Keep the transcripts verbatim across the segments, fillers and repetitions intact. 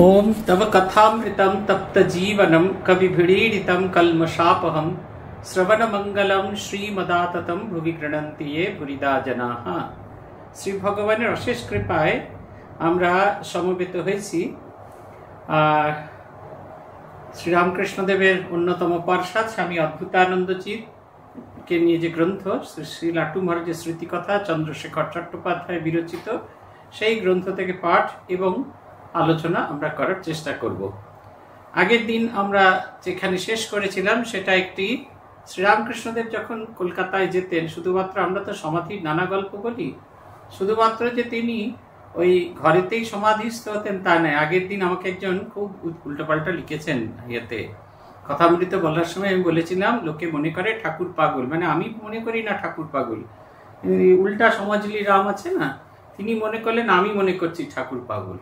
ओम तव कथामृतं तप्त जीवनं कविभिडीडितं कल्मषापहं श्रवणमंगलम श्रीमदाततम भुवि गृणन्ति ये भुरिदा जनाः। শ্রী ভগবানের অশেষ কৃপায় আমরা সমবেত হয়েছি শ্রীরামকৃষ্ণদেবের অন্যতম পার্ষদ স্বামী অদ্ভুতানন্দজির কে নিয়ে যে গ্রন্থ শ্রী শ্রী লাটু মহারাজের স্মৃতিকথা চন্দ্রশেখর চট্টোপাধ্যায় বিরচিত, সেই গ্রন্থ থেকে পাঠ এবং আলোচনা আমরা করার চেষ্টা করব। আগের দিন আমরা যেখানে শেষ করেছিলাম সেটা একটি শ্রীরামকৃষ্ণদেব যখন কলকাতায় যেতেন, শুধুমাত্র আমরা তো সমাধির নানা গল্প বলি, শুধুমাত্র যে তিনি ওই ঘরেতেই সমাধিস্থ হতেন তা নয়। আগের দিন আমাকে একজন খুব উল্টোপাল্টা লিখেছেন, ইয়েতে কথামৃত বলার সময় আমি বলেছিলাম লোকে মনে করে ঠাকুর পাগল, মানে আমি মনে করি না ঠাকুর পাগল, উল্টা সমাজলি রাম আছে না, তিনি মনে করলেন আমি মনে করছি ঠাকুর পাগল।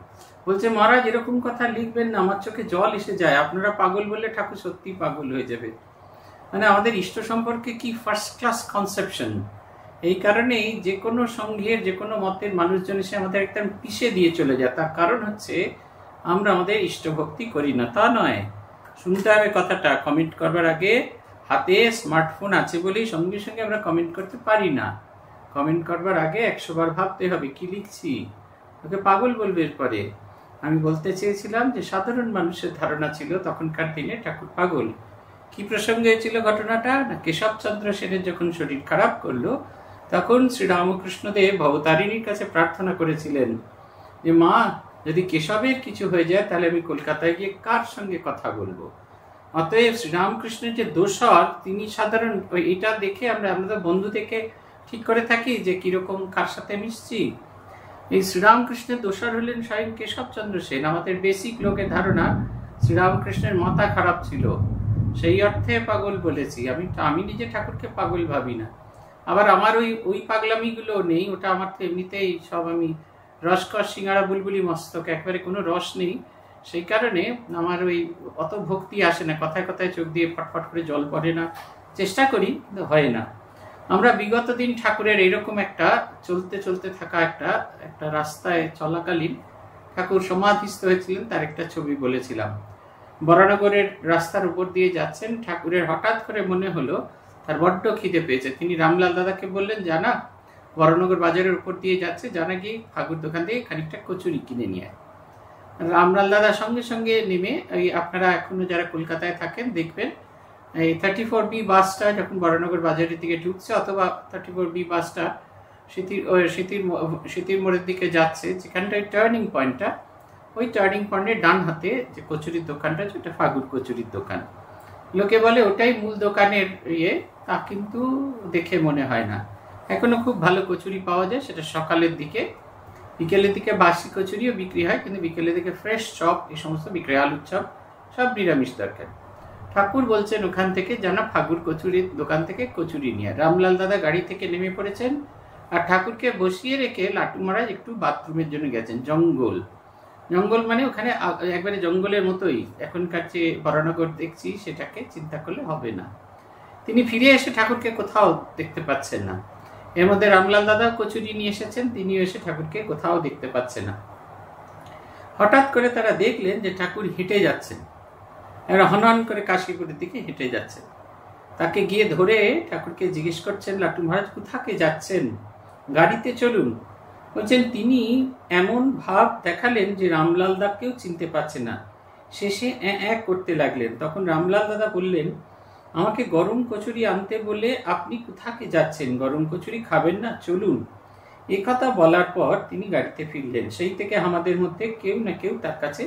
বলছে মহারাজ এরকম কথা লিখবেন না, আমার চোখে জল এসে যায়, আপনারা পাগল বললে ঠাকুর সত্যি পাগল হয়ে যাবে। মানে আমাদের ইষ্ট সম্পর্কে কি ফার্স্ট ক্লাস কনসেপশন। এই কারণেই যে কোনো সঙ্ঘের যে কোনো মতের মানুষজন এসে আমাদের একদম পিষে দিয়ে চলে যায়, তার কারণ হচ্ছে আমরা আমাদের ইষ্টভক্তি করি না। তা নয়, শুনতে হবে কথাটা, কমেন্ট করবার আগে হাতে স্মার্টফোন আছে বলেই সঙ্গে সঙ্গে আমরা কমেন্ট করতে পারি না। কমেন্ট করবার আগে একশো বার ভাবতে হবে কি লিখছি, ওকে পাগল বলবে। পরে আমি বলতে চেয়েছিলাম যে সাধারণ মানুষের ধারণা ছিল তখনকার দিনে ঠাকুর পাগল। কি প্রসঙ্গে ছিল ঘটনাটা না, কেশবচন্দ্র সেনের যখন শরীর খারাপ করলো তখন শ্রীরামকৃষ্ণদেব ভবতারিণীর কাছে প্রার্থনা করেছিলেন যে মা যদি কেশবের কিছু হয়ে যায় তাহলে আমি কলকাতায় গিয়ে কার সঙ্গে কথা বলবো। অতএব শ্রীরামকৃষ্ণের যে দোসর, তিনি সাধারণ এটা দেখে আমরা আমরা বন্ধু থেকে ঠিক করে থাকি যে কিরকম কার সাথে মিশছি। এই শ্রীরামকৃষ্ণের দোসর হলেন স্বয়ং কেশবচন্দ্র সেন। আমাদের বেসিক লোকের ধারণা শ্রীরামকৃষ্ণের মাথা খারাপ ছিল, সেই অর্থে পাগল বলেছি। আমি আমি নিজে ঠাকুরকে পাগল ভাবি না, আবার আমার ওই ওই পাগলামিগুলো নেই, ওটা আমার তো এমনিতেই সব, আমি রসকস সিঙ্গারা বুলবুলি মস্তক, একবারে কোনো রস নেই, সেই কারণে আমার ওই অত ভক্তি আসে না, কথায় কথায় চোখ দিয়ে ফটফট করে জল পড়ে না, চেষ্টা করি কিন্তু হয় না। আমরা বিগত দিন ঠাকুরের এরকম একটা চলতে চলতে থাকা একটা একটা রাস্তায় চলাকালীন ঠাকুর সমাধিস্থ হয়েছিলেন তার একটা ছবি বলেছিলাম। বরানগরের রাস্তার উপর দিয়ে যাচ্ছেন, ঠাকুরের হঠাৎ করে মনে হলো তার বড্ড খিদে পেয়েছে। তিনি রামলাল দাদাকে বললেন জানা বরানগর বাজারের উপর দিয়ে যাচ্ছে, জানা গিয়ে ঠাকুর দোকান থেকে খানিকটা কচুরি কিনে নিয়ে আয়। রামলাল দাদা সঙ্গে সঙ্গে নেমে, আপনারা এখনো যারা কলকাতায় থাকেন দেখবেন এই থার্টি ফোর বি বাসটা যখন বরানগর বাজারের দিকে ঢুকছে অথবা থার্টি ফোর বি বাসটা সেতির সেতির সেতির মোড়ের দিকে যাচ্ছে, যেখানটায় টার্নিং পয়েন্টটা, ওই টার্নিং পয়েন্টের ডান হাতে যে কচুরির দোকানটা আছে ওটা ফাগুর কচুরির দোকান। লোকে বলে ওটাই মূল দোকানের ইয়ে, তা কিন্তু দেখে মনে হয় না। এখনো খুব ভালো কচুরি পাওয়া যায়, সেটা সকালের দিকে, বিকেলের দিকে বাসি কচুরিও বিক্রি হয়, কিন্তু বিকেলের দিকে ফ্রেশ চপ এই সমস্ত বিক্রি হয়, আলুর চপ, সব নিরামিষ দরকার। ঠাকুর বলছেন ওখান থেকে জানা ফাগুর কচুরির দোকান থেকে কচুরি নিয়ে। রামলাল দাদা গাড়ি থেকে নেমে পড়েছেন আর ঠাকুরকে বসিয়ে রেখে লাটু মহারাজ একটু বাথরুমের জন্য গেছেন। জঙ্গল জঙ্গল মানে ওখানে একবারে জঙ্গলের মতোই, এখনকার যে বরানগর দেখছি সেটাকে চিন্তা করলে হবে না। তিনি ফিরে এসে ঠাকুরকে কোথাও দেখতে পাচ্ছেন না। এর মধ্যে রামলাল দাদা কচুরি নিয়ে এসেছেন, তিনিও এসে ঠাকুরকে কোথাও দেখতে পাচ্ছেন না। হঠাৎ করে তারা দেখলেন যে ঠাকুর হেঁটে যাচ্ছেন, হনহন করে কাশীপুরের দিকে হেঁটে যাচ্ছেন। তাকে গিয়ে ধরে ঠাকুরকে জিজ্ঞেস করছেন লাটু মহারাজ কোথাকে যাচ্ছেন, গাড়িতে চলুন। বলছেন তিনি এমন ভাব দেখালেন যে রামলাল দাকেও চিনতে পারছে না, শেষে এক করতে লাগলেন। তখন রামলাল দাদা বললেন আমাকে গরম কচুরি আনতে বলে আপনি কোথাকে যাচ্ছেন, গরম কচুরি খাবেন না, চলুন। এ কথা বলার পর তিনি গাড়িতে ফিরলেন। সেই থেকে আমাদের মধ্যে কেউ না কেউ তার কাছে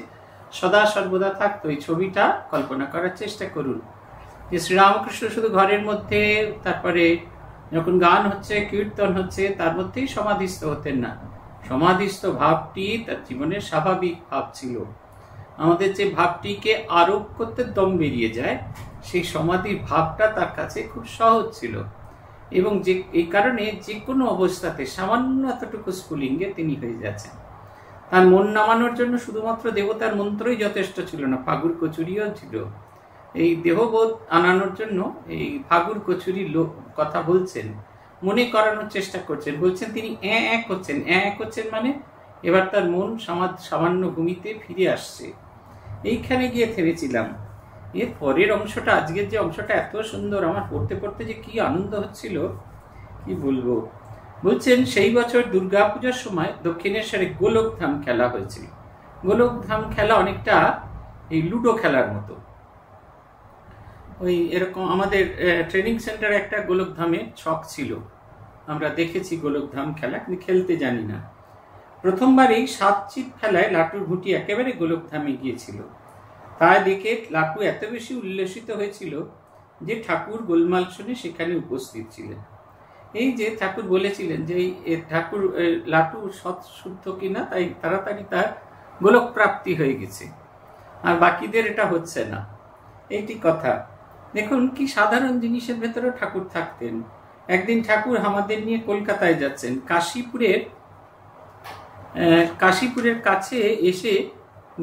সদা সর্বদা থাকতো। এই ছবিটা কল্পনা করার চেষ্টা করুন যে শ্রীরামকৃষ্ণ শুধু ঘরের মধ্যে, তারপরে যখন গান হচ্ছে কীর্তন হচ্ছে তার মধ্যেই সমাধিস্থ হতেন না। সমাধিস্থ ভাবটি তার জীবনের স্বাভাবিক ভাব ছিল। আমাদের যে ভাবটিকে আরোপ করতে দম বেরিয়ে যায়, সেই সমাধির ভাবটা তার কাছে খুব সহজ ছিল এবং যে এই কারণে যে কোনো অবস্থাতে সামান্য এতটুকু স্ফুলিঙ্গে তিনি হয়ে যাচ্ছেন। তার মন নামানোর জন্য শুধুমাত্র দেবতার মন্ত্রই যথেষ্ট ছিল না, ফাগুর কচুরিও ছিল। এই দেহবোধ আনানোর জন্য এই ফাগুর কচুরি লোক কথা বলছেন, মনে করানোর চেষ্টা করছেন। বলছেন তিনি এ করছেন, এ করছেন মানে এবার তার মন সামাদ সামান্য ভূমিতে ফিরে আসছে। এইখানে গিয়ে থেমেছিলাম। এর পরের অংশটা, আজকের যে অংশটা এত সুন্দর, আমার পড়তে পড়তে যে কি আনন্দ হচ্ছিল কি বলবো। বলছেন, সেই বছর দুর্গাপূজার সময় দক্ষিণেশ্বরে গোলকধাম খেলা হয়েছিল। গোলকধাম খেলা অনেকটা এই লুডো খেলার মতো। ওই এরকম আমাদের ট্রেনিং সেন্টারে একটা গোলকধামের ছক ছিল, আমরা দেখেছি গোলকধাম খেলা, কিন্তু খেলতে জানি না। প্রথমবার এই সাত চিত খেলায় লাটুর ঘুঁটি একেবারে গোলকধামে গিয়েছিল। তা দেখে লাটু এত বেশি উল্লসিত হয়েছিল যে ঠাকুর গোলমাল শুনে সেখানে উপস্থিত ছিলেন। এই যে ঠাকুর বলেছিলেন যে এই ঠাকুর লাটু সৎ শুদ্ধ কিনা, তাই তাড়াতাড়ি তার গোলক প্রাপ্তি হয়ে গেছে, আর বাকিদের এটা হচ্ছে না। এইটি কথা। দেখুন কি সাধারণ জিনিসের ভেতরেও ঠাকুর থাকতেন। একদিন ঠাকুর আমাদের নিয়ে কলকাতায় যাচ্ছেন, কাশীপুরের কাশীপুরের কাছে এসে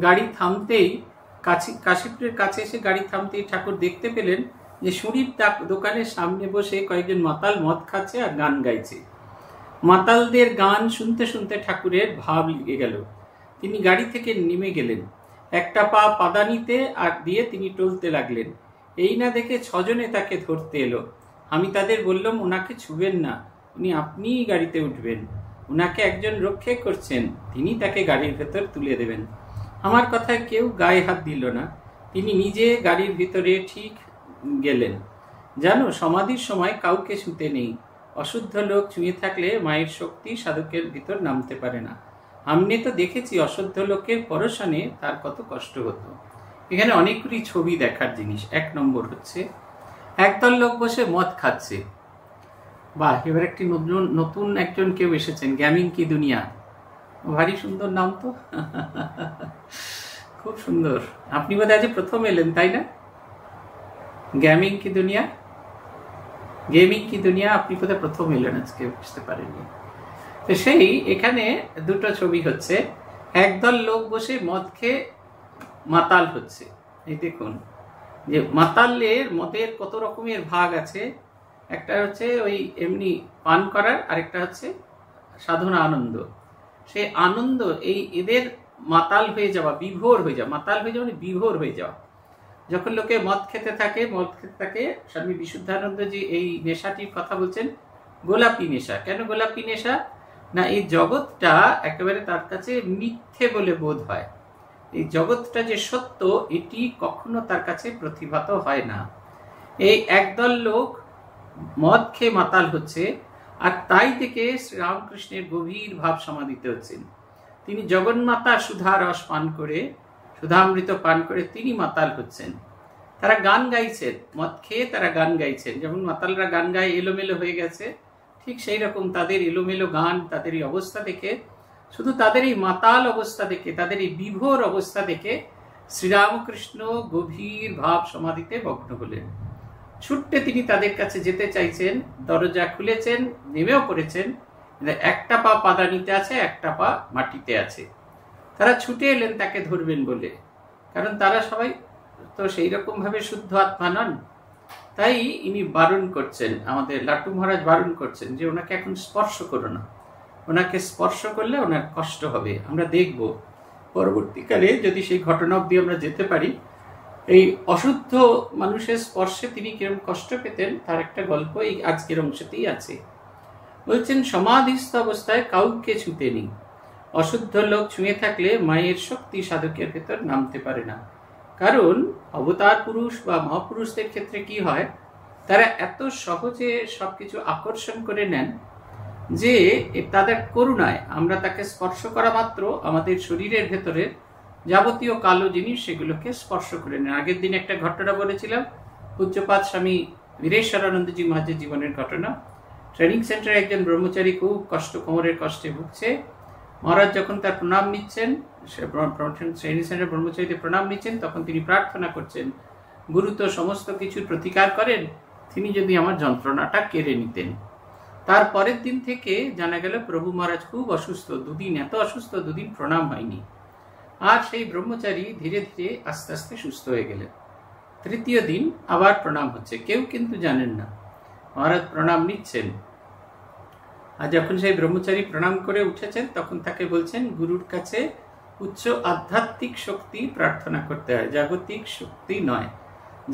গাড়ি থামতেই কাশি কাশীপুরের কাছে এসে গাড়ি থামতেই ঠাকুর দেখতে পেলেন যে সুরির দোকানের সামনে বসে কয়েকজন মাতাল মদ খাচ্ছে আর গান গাইছে। মাতালদের গান শুনতে শুনতে ঠাকুরের ভাব লেগে গেল। তিনি গাড়ি থেকে নেমে গেলেন, একটা পা পাদানিতে আর দিয়ে তিনি টলতে লাগলেন। এই না দেখে ছজনে তাকে ধরতে এলো। আমি তাদের বললাম, ওনাকে ছুবেন না, উনি আপনিই গাড়িতে উঠবেন, ওনাকে একজন রক্ষে করছেন, তিনি তাকে গাড়ির ভেতর তুলে দেবেন। আমার কথায় কেউ গায়ে হাত দিল না, তিনি নিজে গাড়ির ভিতরে ঠিক গেলেন। জানো, সমাধির সময় কাউকে ছুঁতে নেই। অশুদ্ধ লোক ছুঁয়ে থাকলে মায়ের শক্তি সাধকের ভিতর নামতে পারে না। আমি তো দেখেছি অশুদ্ধ লোকের পরশানে তার কত কষ্ট হতো। এখানে অনেকগুলি ছবি দেখার জিনিস। এক নম্বর হচ্ছে একদল লোক বসে মদ খাচ্ছে। বা এবার একটি নতুন নতুন একজন কেউ এসেছেন, গ্যামিং কি দুনিয়া, ভারী সুন্দর নাম তো, খুব সুন্দর। আপনি বোধহয় আজ প্রথম এলেন, তাই না? গ্যামিং কি দুনিয়া, গেমিং কি দুনিয়া, আপনি বোধহয় প্রথম এলেন আজকে, বুঝতে পারেননি। তো সেই এখানে দুটো ছবি হচ্ছে একদল লোক বসে মদ খেয়ে মাতাল হচ্ছে। এই দেখুন যে মাতালের মদের কত রকমের ভাগ আছে। একটা হচ্ছে ওই এমনি পান করার, আরেকটা হচ্ছে সাধনা আনন্দ। সেই আনন্দ এই এদের মাতাল হয়ে যাওয়া, বিভোর হয়ে যাওয়া, মাতাল হয়ে যাওয়া মানে বিভোর হয়ে যাওয়া। যখন লোকে মদ খেতে থাকে, মদ খেতে থাকে, স্বামী বিশুদ্ধানন্দজি এই নেশাটির কথা বলছেন, গোলাপি নেশা। কেন গোলাপি নেশা? না এই জগৎটা একেবারে তার কাছে মিথ্যে বলে বোধ হয়। এই জগৎটা যে সত্য, এটি কখনো তার কাছে প্রতিভাত হয় না। এই একদল লোক মদ খেয়ে মাতাল হচ্ছে, আর তাই থেকে শ্রীরামকৃষ্ণের গভীর ভাব সমাধিতে হচ্ছেন। তিনি জগন্মাতা সুধা রস পান করে, সুধামৃত পান করে তিনি মাতাল হচ্ছেন। তারা গান গাইছেন, মদ খেয়ে তারা গান গাইছেন। যেমন মাতালরা গান গায়ে এলোমেলো হয়ে গেছে, ঠিক সেই রকম তাদের এলোমেলো গান, তাদের এই অবস্থা দেখে, শুধু তাদের এই মাতাল অবস্থা দেখে, তাদের এই বিভোর অবস্থা দেখে শ্রীরামকৃষ্ণ গভীর ভাব সমাধিতে মগ্ন হলেন। ছুটতে তিনি তাদের কাছে যেতে চাইছেন, দরজা খুলেছেন, নেমেও পড়েছেন, একটা পা পাদানিতে আছে, একটা পা মাটিতে আছে। তারা ছুটে এলেন তাকে ধরবেন বলে, কারণ তারা সবাই তো সেই রকমভাবে শুদ্ধ আত্মা নন। তাই ইনি বারণ করছেন, আমাদের লাটু মহারাজ বারণ করছেন যে ওনাকে এখন স্পর্শ করো না, ওনাকে স্পর্শ করলে ওনার কষ্ট হবে। আমরা দেখব পরবর্তীকালে যদি সেই ঘটনা অবধি আমরা যেতে পারি, এই অশুদ্ধ মানুষের স্পর্শে তিনি কিরকম কষ্ট পেতেন তার একটা গল্প এই আজকের অংশতেই আছে। বলছেন, সমাধিস্থ অবস্থায় কাউকে ছুঁতে নেই। অশুদ্ধ লোক ছুঁয়ে থাকলে মায়ের শক্তি সাধকের ভেতর নামতে পারে না। কারণ অবতার পুরুষ বা মহাপুরুষদের ক্ষেত্রে কি হয়, তারা এত সহজে সব কিছু আকর্ষণ করে নেন যে তাদের করুণায় আমরা তাকে স্পর্শ করা মাত্র আমাদের শরীরের ভেতরে যাবতীয় কালো জিনিস সেগুলোকে স্পর্শ করে নেন। আগের দিন একটা ঘটনা বলেছিলাম, পূজ্যপাত স্বামী বীরেশ্বরানন্দজি মহারাজের জীবনের ঘটনা। ট্রেনিং সেন্টারে একজন ব্রহ্মচারী খুব কষ্ট, কোমরের কষ্টে ভুগছে। মহারাজ যখন তার প্রণাম নিচ্ছেন, ট্রেনিং সেন্টারের ব্রহ্মচারীদের প্রণাম নিচ্ছেন, তখন তিনি প্রার্থনা করছেন, গুরু তো সমস্ত কিছুর প্রতিকার করেন, তিনি যদি আমার যন্ত্রণাটা কেড়ে নিতেন। তার পরের দিন থেকে জানা গেল প্রভু মহারাজ খুব অসুস্থ, দুদিন এত অসুস্থ, দুদিন প্রণাম হয়নি। আর সেই ব্রহ্মচারী ধীরে ধীরে আস্তে আস্তে সুস্থ হয়ে গেলেন। তৃতীয় দিন আবার প্রণাম হচ্ছে, কেউ কিন্তু জানেন না। মহারাজ প্রণাম নিচ্ছেন। আর যখন সেই ব্রহ্মচারী প্রণাম করে উঠেছেন তখন তাকে বলছেন গুরুর কাছে উচ্চ আধ্যাত্মিক শক্তি প্রার্থনা করতে হয়, জাগতিক শক্তি নয়।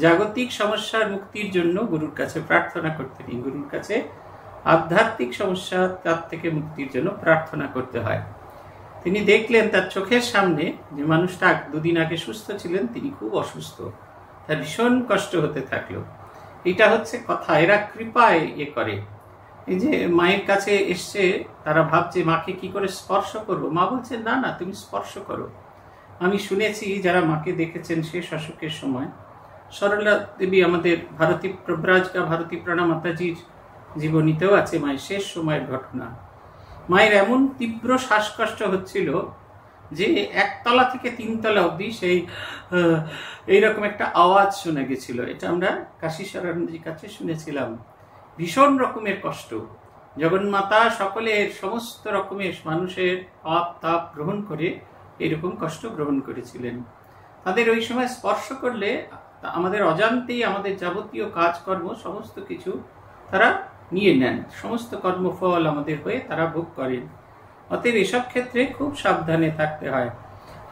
জাগতিক সমস্যার মুক্তির জন্য গুরুর কাছে প্রার্থনা করতে নেই, গুরুর কাছে আধ্যাত্মিক সমস্যা তার থেকে মুক্তির জন্য প্রার্থনা করতে হয়। তিনি দেখলেন তার চোখের সামনে যে মানুষটা দুদিন আগে সুস্থ ছিলেন তিনি খুব অসুস্থ, তার ভীষণ কষ্ট হতে থাকলো। এটা হচ্ছে কথা, এরা কৃপায় ইয়ে করে। এই যে মায়ের কাছে এসছে তারা ভাবছে মাকে কি করে স্পর্শ করবো, মা বলছে না না তুমি স্পর্শ করো। আমি শুনেছি যারা মাকে দেখেছেন শেষ অশোকের সময়, সরলা দেবী আমাদের ভারতী প্রব্রাজকা ভারতী প্রাণা মাতাজির জীবনীতেও আছে মায়ের শেষ সময়ের ঘটনা। মায়ের এমন তীব্র শ্বাসকষ্ট হচ্ছিল যে একতলা থেকে তিনতলা অবধি সেই এইরকম একটা আওয়াজ শোনা গেছিল। এটা আমরা কাশী শরণজির কাছে শুনেছিলাম। ভীষণ রকমের কষ্ট, জগন্মাতা সকলের সমস্ত রকমের মানুষের পাপ তাপ গ্রহণ করে এরকম কষ্ট গ্রহণ করেছিলেন। তাদের ওই সময় স্পর্শ করলে আমাদের অজান্তেই আমাদের যাবতীয় কাজকর্ম সমস্ত কিছু তারা নিয়ে নেন, সমস্ত কর্মফল আমাদের হয়ে তারা ভোগ করেন। অতএব এসব ক্ষেত্রে খুব সাবধানে থাকতে হয়।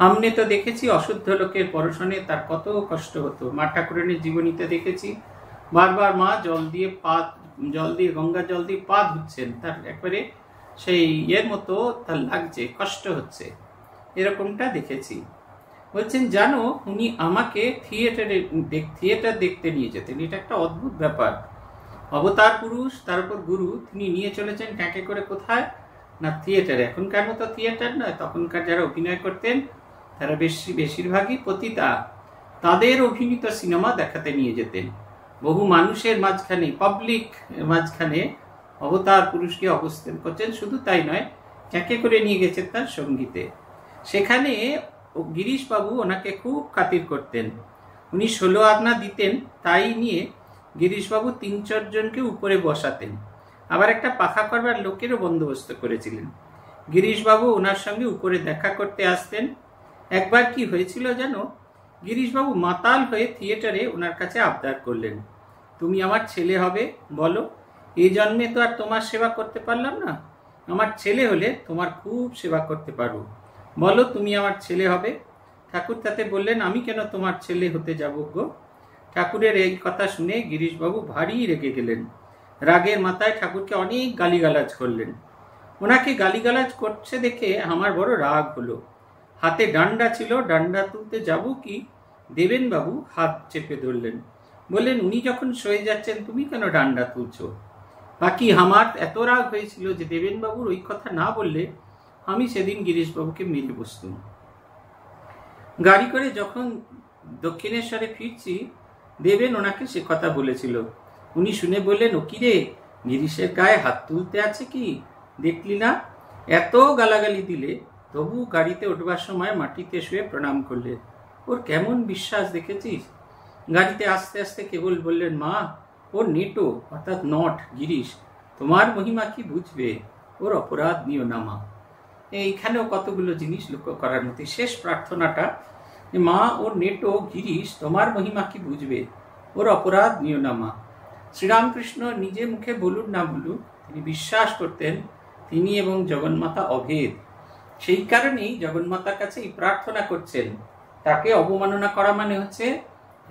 আমনে তো দেখেছি অশুদ্ধ লোকের পরশনে তার কত কষ্ট হতো। মা ঠাকুরানীর জীবনীতে দেখেছি বারবার মা জল দিয়ে পা জল দিয়ে গঙ্গা জল দিয়ে পা ধুচ্ছেন, তার একবারে সেই ইয়ের মতো তার লাগছে, কষ্ট হচ্ছে, এরকমটা দেখেছি। বলছেন জানো উনি আমাকে থিয়েটারে থিয়েটার দেখতে নিয়ে যেতেন। এটা একটা অদ্ভুত ব্যাপার, অবতার পুরুষ তারপর গুরু, তিনি নিয়ে চলেছেন ট্যাঁকে করে কোথায় না থিয়েটারে। এখনকার মতো থিয়েটার নয়, তখনকার যারা অভিনয় করতেন তারা বেশি বেশিরভাগই পতিতা, তাদের অভিনীত সিনেমা দেখাতে নিয়ে যেতেন। বহু মানুষের মাঝখানে পাবলিক মাঝখানে অবতার পুরুষকে অবস্থান করছেন। শুধু তাই নয়, ট্যাঁকে করে নিয়ে গেছেন তার সঙ্গীতে। সেখানে গিরিশবাবু ওনাকে খুব খাতির করতেন, উনি ষোলো আনা দিতেন, তাই নিয়ে গিরিশবাবু তিন চারজনকে উপরে বসাতেন, আবার একটা পাখা করবার লোকেরও বন্দোবস্ত করেছিলেন। গিরিশবাবু ওনার সঙ্গে উপরে দেখা করতে আসতেন। একবার কি হয়েছিল জানো, গিরিশবাবু মাতাল হয়ে থিয়েটারে ওনার কাছে আবদার করলেন, তুমি আমার ছেলে হবে বলো, এই জন্মে তো আর তোমার সেবা করতে পারলাম না, আমার ছেলে হলে তোমার খুব সেবা করতে পারবো, বলো তুমি আমার ছেলে হবে। ঠাকুর তাতে বললেন আমি কেন তোমার ছেলে হতে যাব গো। ঠাকুরের এই কথা শুনে গিরিশবাবু ভারী রেগে গেলেন, রাগের মাথায় ঠাকুরকে অনেক গালিগালাজ করলেন। ওনাকে গালিগালাজ করছে দেখে আমার বড় রাগ হলো, হাতে ডান্ডা ছিল, ডান্ডা তুলতে যাব কি দেবেনবাবু হাত চেপে ধরলেন, বললেন উনি যখন সয়ে যাচ্ছেন তুমি কেন ডান্ডা তুলছ। বাকি আমার এত রাগ হয়েছিল যে দেবেনবাবুর ওই কথা না বললে আমি সেদিন গিরিশবাবুকে মেরে বসতুম। গাড়ি করে যখন দক্ষিণেশ্বরে ফিরছি দেবেন ওনাকে সে কথা বলেছিল, উনি শুনে বললেন ও কিরে গিরিশের গায়ে হাত তুলতে আছে কি, দেখলি না এত গালাগালি দিলে। তবু গাড়িতে ওঠবার সময় মাটিতে শুয়ে প্রণাম করলেন। ওর কেমন বিশ্বাস দেখেছিস। গাড়িতে আস্তে আস্তে কেবল বললেন মা ওর নেটো অর্থাৎ নট গিরিশ, তোমার মহিমা কি বুঝবে, ওর অপরাধ নিও না মা। এইখানেও কতগুলো জিনিস লক্ষ্য করার মতো। শেষ প্রার্থনাটা মা ওর নেটো গিরিশ তোমার মহিমা কি বুঝবে, ওর অপরাধ নিও না মা। শ্রীরামকৃষ্ণ নিজে মুখে বলুন না বলুন তিনি বিশ্বাস করতেন তিনি এবং জগন্মাতা অভেদ। সেই কারণেই জগন্মাতার কাছে এই প্রার্থনা করছেন। তাকে অবমাননা করা মানে হচ্ছে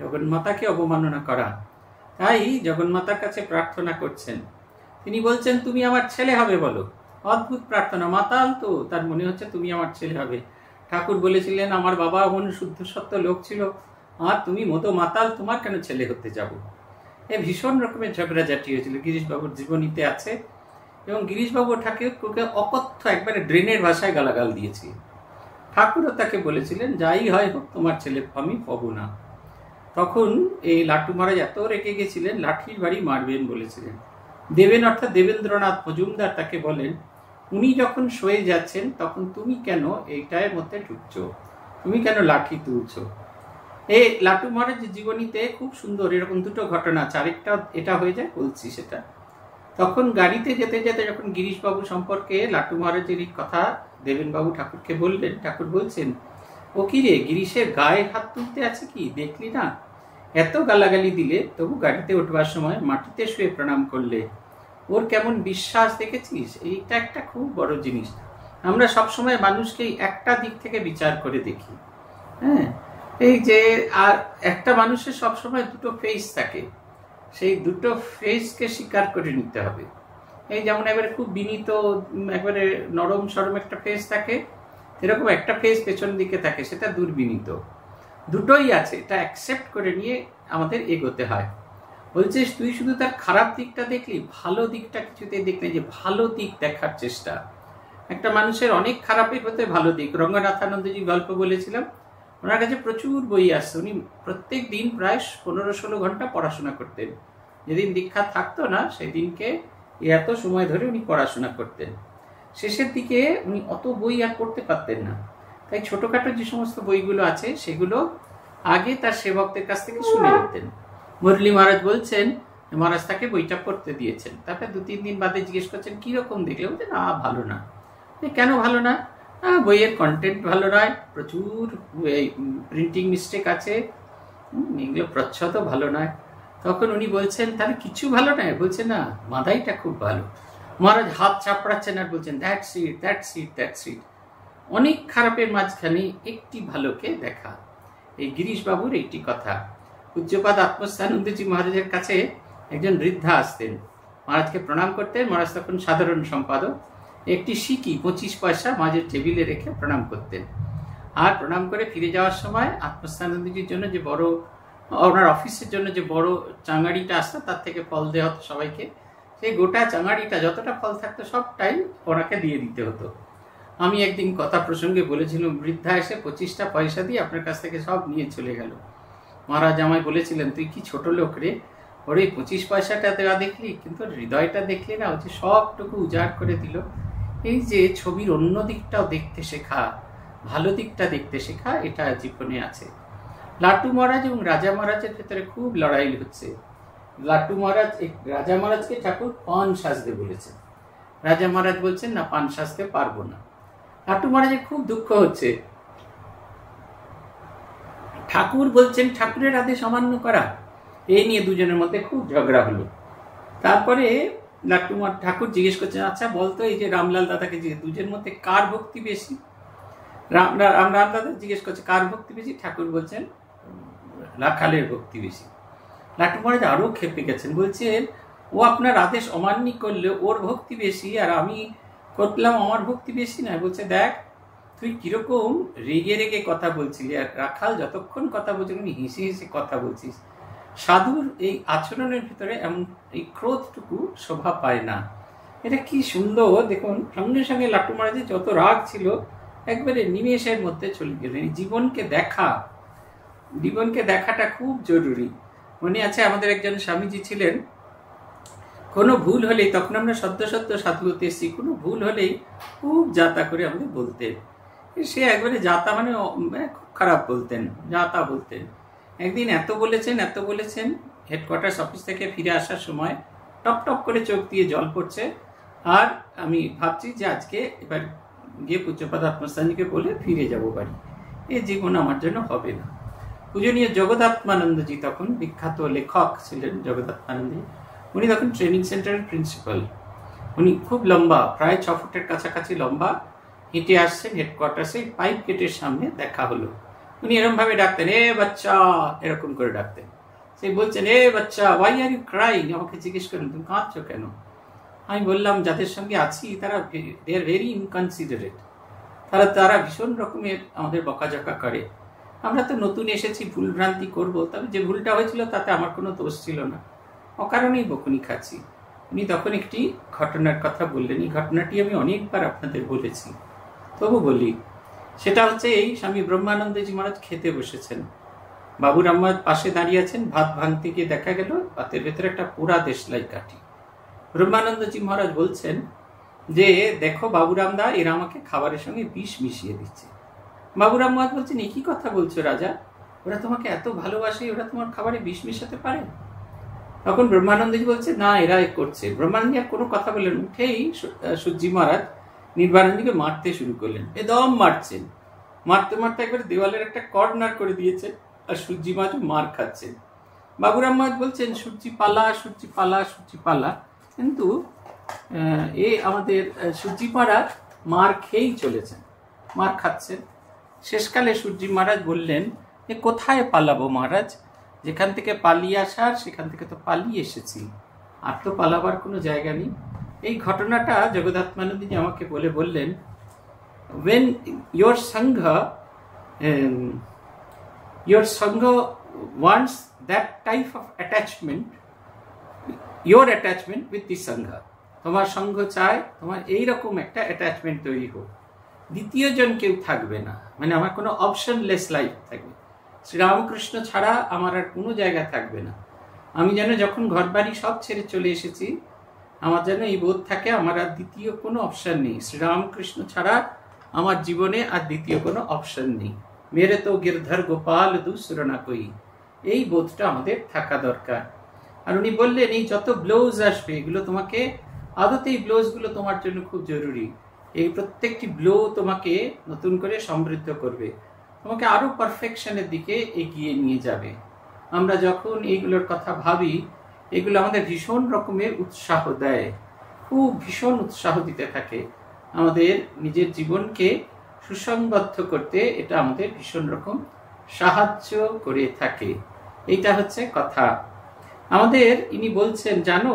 জগন্মাতাকে অবমাননা করা, তাই জগন্মাতার কাছে প্রার্থনা করছেন। তিনি বলছেন তুমি আমার ছেলে হবে বলো। অদ্ভুত প্রার্থনা, মাতাল তো, তার মনে হচ্ছে তুমি আমার ছেলে হবে। ঠাকুর বলেছিলেন আমার বাবা এমন শুদ্ধ সত্য লোক ছিল, আর তুমি মতো মাতাল, তোমার কেন ছেলে হতে যাব। এ ভীষণ রকমের ঝগড়াঝাটি হয়েছিল, গিরিশবাবুর জীবনীতে আছে। এবং গিরিশবাবু ঠাকুরকে অকথ্য একবারে ড্রেনের ভাষায় গালাগাল দিয়েছি। ঠাকুরও তাকে বলেছিলেন যাই হয় হোক তোমার ছেলে আমি পাবো না। তখন এই লাটু মহারাজ এত রেগে গেছিলেন লাঠির বাড়ি মারবেন বলেছিলেন। দেবেন অর্থাৎ দেবেন্দ্রনাথ মজুমদার তাকে বলেন উনি যখন সয়ে যাচ্ছেন তখন তুমি কেন এইটার মধ্যে ঢুকছ, তুমি কেন লাঠি তুলছ। এই লাটু মহারাজ জীবনীতে খুব সুন্দর এরকম দুটো ঘটনা, চারেকটা এটা হয়ে যায় বলছি সেটা। তখন গাড়িতে যেতে যেতে যখন গিরিশবাবু সম্পর্কে লাটু মহারাজের এই কথা দেবেনবাবু ঠাকুরকে বললেন, ঠাকুর বলছেন ও কি রে গিরিশের গায়ে হাত তুলতে আছে কি, দেখলি না এত গালাগালি দিলে। তবু গাড়িতে উঠবার সময় মাটিতে শুয়ে প্রণাম করলে, ওর কেমন বিশ্বাস দেখেছিস, এইটা একটা খুব বড় জিনিস। আমরা সবসময় মানুষকে একটা দিক থেকে বিচার করে দেখি, হ্যাঁ, এই যে আর একটা মানুষের সবসময় দুটো ফেস থাকে, সেই দুটো ফেসকে স্বীকার করে নিতে হবে। এই যেমন একবারে খুব বিনীত একবারে নরম সরম একটা ফেস থাকে, এরকম একটা ফেস পেছন দিকে থাকে, সেটা দুর্বিনীত। দুটোই আছে, এটা অ্যাকসেপ্ট করে নিয়ে আমাদের এগোতে হয়। বলছিস তুই শুধু তার খারাপ দিকটা দেখলি, ভালো দিকটা কিছুতেই দেখলি, যে ভালো দিক দেখার চেষ্টা। একটা মানুষের অনেক খারাপই হতে ভালো দিক। রঙ্গনাথানন্দজি গল্প বলেছিলাম, ওনার কাছে প্রচুর বই আসছে, উনি প্রত্যেক দিন প্রায় পনেরো ষোলো ঘন্টা পড়াশোনা করতেন। যেদিন দীক্ষা থাকতো না সেদিনকে এত সময় ধরে উনি পড়াশোনা করতেন। শেষের দিকে উনি অত বই আর পড়তে পারতেন না, তাই ছোটোখাটো যে সমস্ত বইগুলো আছে সেগুলো আগে তার সেবকদের কাছ থেকে শুনে নিতেন। মুরলী মহারাজ বলছেন, মহারাজ তাকে বইটা পড়তে দিয়েছেন, তারপরে দু তিন দিন বাদে জিজ্ঞেস করছেন কীরকম দেখলে, বলতে না ভালো না। কেন ভালো না? বইয়ের কন্টেন্ট ভালো নয়, প্রচুর প্রিন্টিং মিস্টেক আছে, এগুলো প্রচ্ছদ ভালো নয়। তখন উনি বলছেন তাহলে কিছু ভালো নয়? বলছে না, মাদাইটা খুব ভালো। মহারাজ হাত চাপড়াচ্ছেন আর বলছেন that's it, that's it, that's it. অনেক খারাপের মাঝখানে একটি ভালোকে দেখা, এই গিরিশবাবুর এইটি কথা। পূজ্যপাদ আত্মস্থানন্দজি মহারাজের কাছে একজন বৃদ্ধা আসতেন, মহারাজকে প্রণাম করতেন। মহারাজ তখন সাধারণ সম্পাদক, একটি সিকি পঁচিশ পয়সা মাঝের টেবিলে রেখে প্রণাম করতেন। আর প্রণাম করে ফিরে যাওয়ার সময় আত্মস্থানন্দজির জন্য যে বড়, ওনার অফিসের জন্য যে বড় চাঙাড়িটা আসতো, তার থেকে ফল দেওয়া হতো সবাইকে। সেই গোটা চাঙাড়িটা যতটা ফল থাকতো সবটাই ওনাকে দিয়ে দিতে হতো। আমি একদিন কথা প্রসঙ্গে বলেছিলাম, বৃদ্ধা এসে পঁচিশটা পয়সা দিয়ে আপনার কাছ থেকে সব নিয়ে চলে গেল। মহারাজ আমায় বলেছিলেন তুই কি ছোট লোক রে, ওর এই পঁচিশ পয়সাটা দেওয়া দেখলি কিন্তু হৃদয়টা দেখলি না, ও যে সবটুকু উজাড় করে দিল। এই যে ছবির অন্য দিকটাও দেখতে শেখা, ভালো দিকটা দেখতে শেখা, এটা জীবনে আছে। লাটু মহারাজ এবং রাজা মহারাজের ভেতরে খুব লড়াই হচ্ছে। লাটু মহারাজ রাজা মহারাজকে ঠাকুর পান সাজতে বলেছেন, রাজা মহারাজ বলছেন না পান সাজতে পারবো না। লাটু মহারাজের খুব দুঃখ হচ্ছে, ঠাকুর বলছেন ঠাকুরের আদেশ অমান্য করা। এই নিয়ে দুজনের মধ্যে খুব ঝগড়া হলো। তারপরে লাট্টু ঠাকুর জিজ্ঞেস করছেন আচ্ছা বলতো এই যে রামলাল দাদাকে জিজ্ঞেস, দুজনের মধ্যে কার ভক্তি বেশি? রাম রামলাল দাদা জিজ্ঞেস করছে কার ভক্তি বেশি, ঠাকুর বলছেন রাখালের ভক্তি বেশি। লাট্টু মহারাজ আরও খেপে গেছেন, বলছেন ও আপনার আদেশ অমান্য করলে ওর ভক্তি বেশি, আর আমি করলাম আমার ভক্তি বেশি না। বলছে দেখ তুই কিরকম রেগে রেগে কথা বলছিলি, আর রাখাল যতক্ষণ কথা বলছিল উনি হেসে হেসে কথা বলছিস। সাধুর এই আচরণের ভিতরে এমন এই ক্রোধটুকু শোভা পায় না। এটা কি সুন্দর দেখুন, সঙ্গে সঙ্গে লাট্টু মহারাজের যত রাগ ছিল একবারে নিমেষের মধ্যে চলে গেলেন। জীবনকে দেখা, জীবনকে দেখাটা খুব জরুরি। মনে আছে আমাদের একজন স্বামীজি ছিলেন, কোনো ভুল হলেই, তখন আমরা সদ্য সদ্য সাধু হতে এসেছি, কোনো ভুল হলেই খুব যাতা করে আমাদের বলতেন। সে একবারে যাতা মানে খুব খারাপ বলতেন, যাতা বলতেন। একদিন এত বলেছেন এত বলেছেন, হেডকোয়ার্টার অফিস থেকে ফিরে আসার সময় টপ টপ করে চোখ দিয়ে জল পড়ছে। আর আমি ভাবছি যে আজকে এবার গিয়ে পূজ্যপাদ আত্মস্থানজিকে বলে ফিরে যাব বাড়ি, এ জীবন আমার জন্য হবে না। পূজনীয় জগদাত্মানন্দজি তখন বিখ্যাত লেখক ছিলেন, জগদাত্মানন্দজি। উনি তখন ট্রেনিং সেন্টারের প্রিন্সিপাল। উনি খুব লম্বা, প্রায় ছ ফুটের কাছাকাছি লম্বা, হেঁটে আসছেন হেডকোয়ার্টার্সে, পাইপ গেটের সামনে দেখা হলো। উনি এরমভাবে ডাকতেন, এ বাচ্চা, এরকম করে ডাকতেন। সে বলছেন এ বাচ্চা, ওয়াই আর ইউ ক্রাইং? আমাকে জিজ্ঞেস করেন তুমি কাঁদছো কেন? আমি বললাম যাদের সঙ্গে আছি তারা দে আর ভেরি ইনকনসিডারেট, তারা তারা ভীষণ রকমের আমাদের বকাঝকা করে। আমরা তো নতুন এসেছি, ভুলভ্রান্তি করব, তবে যে ভুলটা হয়েছিল তাতে আমার কোনো দোষ ছিল না, অকারণেই বকুনি খাচ্ছি। উনি তখন একটি ঘটনার কথা বললেন, এই ঘটনাটি আমি অনেকবার আপনাদের বলেছি তবু বলি। সেটা হচ্ছে এই, স্বামী ব্রহ্মানন্দজি মহারাজ খেতে বসেছেন, বাবুর আম্মা পাশে দাঁড়িয়ে আছেন। ভাত ভাঙতে গিয়ে দেখা গেল ভাতের ভেতরে একটা পোড়া দেশলাই কাঠি। ব্রহ্মানন্দজি মহারাজ বলছেন যে দেখো বাবুরামদা, এরা আমাকে খাবারের সঙ্গে বিষ মিশিয়ে দিচ্ছে। বাবুরাম মহারাজ বলছেন একই কথা বলছো রাজা, ওরা তোমাকে এত ভালোবাসে, ওরা তোমার খাবারে বিষ মিশাতে পারে? তখন ব্রহ্মানন্দজি বলছে না এরা করছে। ব্রহ্মানন্দজি আর কোনো কথা বললেন, উঠেই সূর্যজি মহারাজ নির্বাণানন্দজিকে মারতে শুরু করলেন, একদম মারছেন, মারতে মারতে একবার দেওয়ালের একটা কর্নার করে দিয়েছে, আর সূর্যজি মহারাজ মার খাচ্ছেন। বাবুরাম মহারাজ বলছেন সূর্যজি পালা, সূর্যজি পালা, সূর্যজি পালা। কিন্তু এ আমাদের সূর্যি মহারাজ মার খেয়েই চলেছেন, মার খাচ্ছেন। শেষকালে সূর্যি মহারাজ বললেন, এ কোথায় পালাবো মহারাজ, যেখান থেকে পালিয়ে আসার সেখান থেকে তো পালিয়ে এসেছি, আর তো পালাবার কোনো জায়গা নেই। এই ঘটনাটা জগদাত্মানন্দিনী আমাকে বলে বললেন, when your sangha um, your sangha wants that type of attachment, your attachment with the sangha, তোমার সঙ্গ চায় তোমার এইরকম একটা অ্যাটাচমেন্ট তৈরি হোক, দ্বিতীয় জন কেউ থাকবে না, মানে আমার কোনো অপশনলেস লাইফ থাকবে, শ্রীরামকৃষ্ণ ছাড়া আমার আর কোনো জায়গা থাকবে না। আমি যেন যখন ঘর বাড়ি সব ছেড়ে চলে এসেছি, আমার যেন এই বোধ থাকে আমার আর দ্বিতীয় কোনো অপশান নেই, শ্রীরামকৃষ্ণ ছাড়া আমার জীবনে আর দ্বিতীয় কোনো অপশান নেই, মেরে তো গিরধর গোপাল দুসরা না কই, এই বোধটা আমাদের থাকা দরকার। আর উনি বললেন, এই যত ব্লাউজ আসবে এগুলো তোমাকে আদতে, এই ব্লাউজগুলো তোমার জন্য খুব জরুরি, এই প্রত্যেকটি ব্লো তোমাকে নতুন করে সমৃদ্ধ করবে, তোমাকে আরও পারফেকশনের দিকে এগিয়ে নিয়ে যাবে। আমরা যখন এইগুলোর কথা ভাবি, এগুলো আমাদের ভীষণ রকমের উৎসাহ দেয়, খুব ভীষণ উৎসাহ দিতে থাকে আমাদের নিজের জীবনকে সুসংবদ্ধ করতে, এটা আমাদের ভীষণ রকম সাহায্য করে থাকে। এইটা হচ্ছে কথা। আমাদের ইনি বলছেন, জানো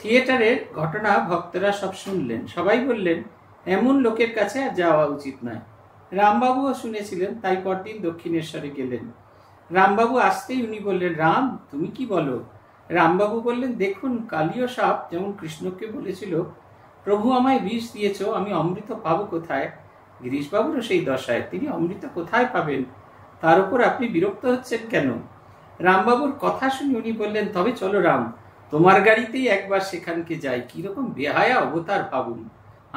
থিয়েটারের ঘটনা ভক্তরা সব শুনলেন, সবাই বললেন এমন লোকের কাছে আর যাওয়া উচিত নয়। রামবাবুও শুনেছিলেন, তাই পরদিন দক্ষিণেশ্বরে গেলেন। রামবাবু আসতেই উনি বললেন, রাম তুমি কি বলো? রামবাবু বললেন, দেখুন কালীয় সাপ যেমন কৃষ্ণকে বলেছিল, প্রভু আমায় বিষ দিয়েছ, আমি অমৃত পাবো কোথায়? গিরিশবাবুরও সেই দশায়, তিনি অমৃত কোথায় পাবেন, তার উপর আপনি বিরক্ত হচ্ছেন কেন? রামবাবুর কথা শুনে উনি বললেন, তবে চলো রাম, তোমার গাড়িতেই একবার সেখানকে যাই, কিরকম বেহায়া অবতার পাবুন,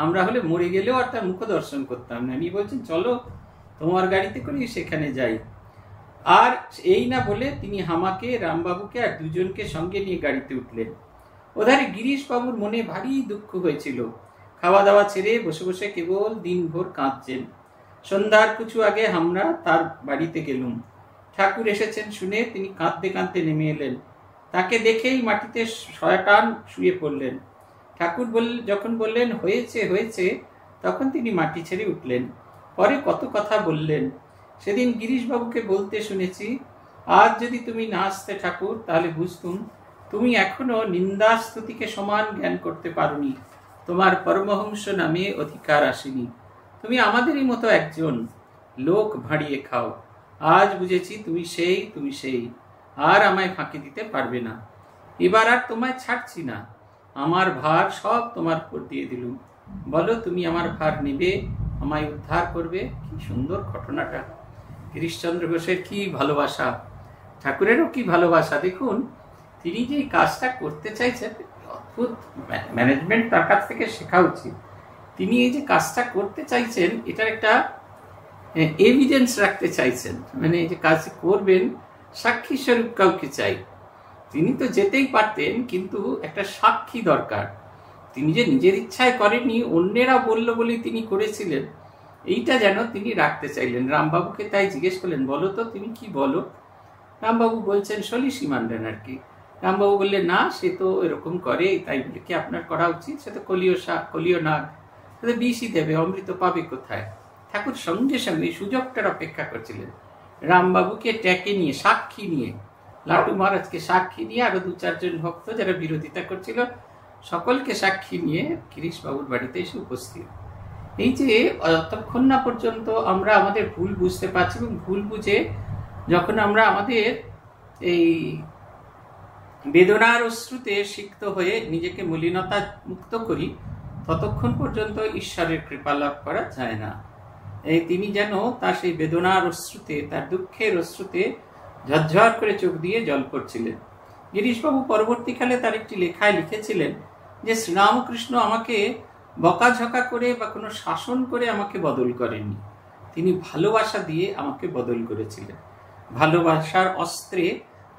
আমরা হলে মরে গেলেও আর তার মুখ দর্শন করতাম না। উনি বলছেন, চলো তোমার গাড়িতে করে সেখানে যাই। আর এই না বলে তিনি হামাকে, রামবাবুকে আর দুজনকে সঙ্গে নিয়ে গাড়িতে উঠলেন। ওধারে গিরিশবাবুর মনে ভারী দুঃখ হয়েছিল, খাওয়া দাওয়া ছেড়ে বসে বসে কেবল দিনভর কাঁদছেন। সন্ধ্যার কিছু আগে আমরা তার বাড়িতে গেলুম, ঠাকুর এসেছেন শুনে তিনি কাঁদতে কাঁদতে নেমে এলেন, তাকে দেখেই মাটিতে শয়তান শুয়ে পড়লেন। ঠাকুর বল যখন বললেন হয়েছে হয়েছে, তখন তিনি মাটি ছেড়ে উঠলেন, পরে কত কথা বললেন। সেদিন গিরিশবাবুকে বলতে শুনেছি, আজ যদি তুমি না আসতে ঠাকুর, তাহলে বুঝতুম তুমি এখনো নিন্দাস্তুতিকে সমান জ্ঞান করতে পারোনি, তোমার পরমহংস নামে অধিকার আসেনি, তুমি আমাদেরই মতো একজন, লোক ভাঁড়িয়ে খাও, আজ বুঝেছি তুমি সেই, তুমি সেই, আর আমায় ফাঁকি দিতে পারবে না, এবার আর তোমায় ছাড়ছি না, আমার ভার সব তোমার উপর দিয়ে দিলুম, বলো তুমি আমার ভার নেবে, আমায় উদ্ধার করবে। কি সুন্দর ঘটনাটা, গিরিশচন্দ্র ঘোষের কি ভালোবাসা, ঠাকুরেরও কি ভালোবাসা। দেখুন তিনি যে কাজটা করতে চাইছেন, অদ্ভুত ম্যানেজমেন্ট তার কাছ থেকে শেখা উচিত। তিনি এই যে কাজটা করতে চাইছেন, এটার একটা এভিডেন্স রাখতে চাইছেন, মানে যে কাজ করবেন সাক্ষী স্বরূপ কাউকে চাই। তিনি তো যেতেই পারতেন, কিন্তু একটা সাক্ষী দরকার। তিনি যে নিজের ইচ্ছায় করেননি, অন্যেরা বলল বলে তিনি করেছিলেন, এইটা যেন তিনি রাখতে চাইলেন। রামবাবুকে তাই জিজ্ঞেস করলেন, বলো তো তুমি কি বলো? রামবাবু বলছেন সলিসি মানলেন আর কি। রামবাবু বললেন, না সে তো এরকম করে, তাই বলে কি আপনার করা উচিত? সে তো কলিও শাক, কলিও নাগ, সে তো বিষই দেবে, অমৃত পাবে কোথায়? ঠাকুর সঙ্গে সঙ্গে সুযোগটার অপেক্ষা করছিলেন, রামবাবুকে ট্যাকে নিয়ে, সাক্ষী নিয়ে, লাটু মহারাজকে সাক্ষী নিয়ে, আরো দু চারজন ভক্ত যারা বিরোধিতা করছিল সকলকে সাক্ষী নিয়ে গিরিশবাবুর বাড়িতে এসে উপস্থিত। এই যে যতক্ষণ না পর্যন্ত আমরা আমাদের ভুল বুঝতে পারছি, এবং ভুল বুঝে যখন আমরা আমাদের এই বেদনার অশ্রুতে সিক্ত হয়ে নিজেকে মলিনতা মুক্ত করি, ততক্ষণ পর্যন্ত ঈশ্বরের কৃপা লাভ করা যায় না। এই তিনি যেন তার সেই বেদনার অশ্রুতে, তার দুঃখের অশ্রুতে ঝরঝর করে চোখ দিয়ে জল পড়ছিলেন। গিরিশবাবু পরবর্তীকালে তার একটি লেখায় লিখেছিলেন যে শ্রীরামকৃষ্ণ আমাকে বকাঝকা করে বা কোনো শাসন করে আমাকে বদল করেননি, তিনি ভালোবাসা দিয়ে আমাকে বদল করেছিলেন, ভালোবাসার অস্ত্রে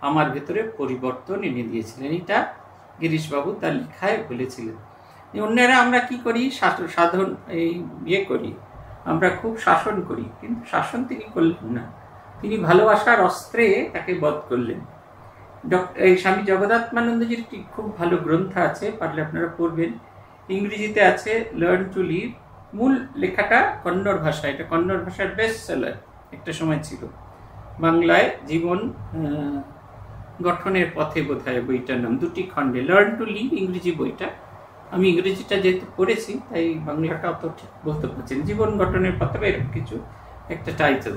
আমার ভেতরে পরিবর্তন এনে দিয়েছিলেন। এটা গিরিশবাবু তার লেখায় বলেছিলেন। অন্যরা আমরা কি করি, সাধন এই ইয়ে করি, আমরা খুব শাসন করি, কিন্তু শাসন তিনি করলেন না, তিনি ভালোবাসার অস্ত্রে তাকে বধ করলেন। এই স্বামী জগদাত্মানন্দজির একটি খুব ভালো গ্রন্থ আছে, পারলে আপনারা পড়বেন। ইংরেজিতে আছে লার্ন টু লিভ, মূল লেখাটা কন্নড় ভাষা, এটা কন্নড় ভাষার বেস্ট সেলার একটা সময় ছিল। বাংলায় জীবন গঠনের পথে বোধ হয় বইটার নাম, দুটি খণ্ডে। লার্ন টু লিভ ইংরেজি বইটা, আমি ইংরেজিটা যেহেতু পড়েছি তাই বাংলাটা অত ঠিক বলতে পারছি না। জীবন গঠনের পথে এরকম কিছু একটা টাইটেল।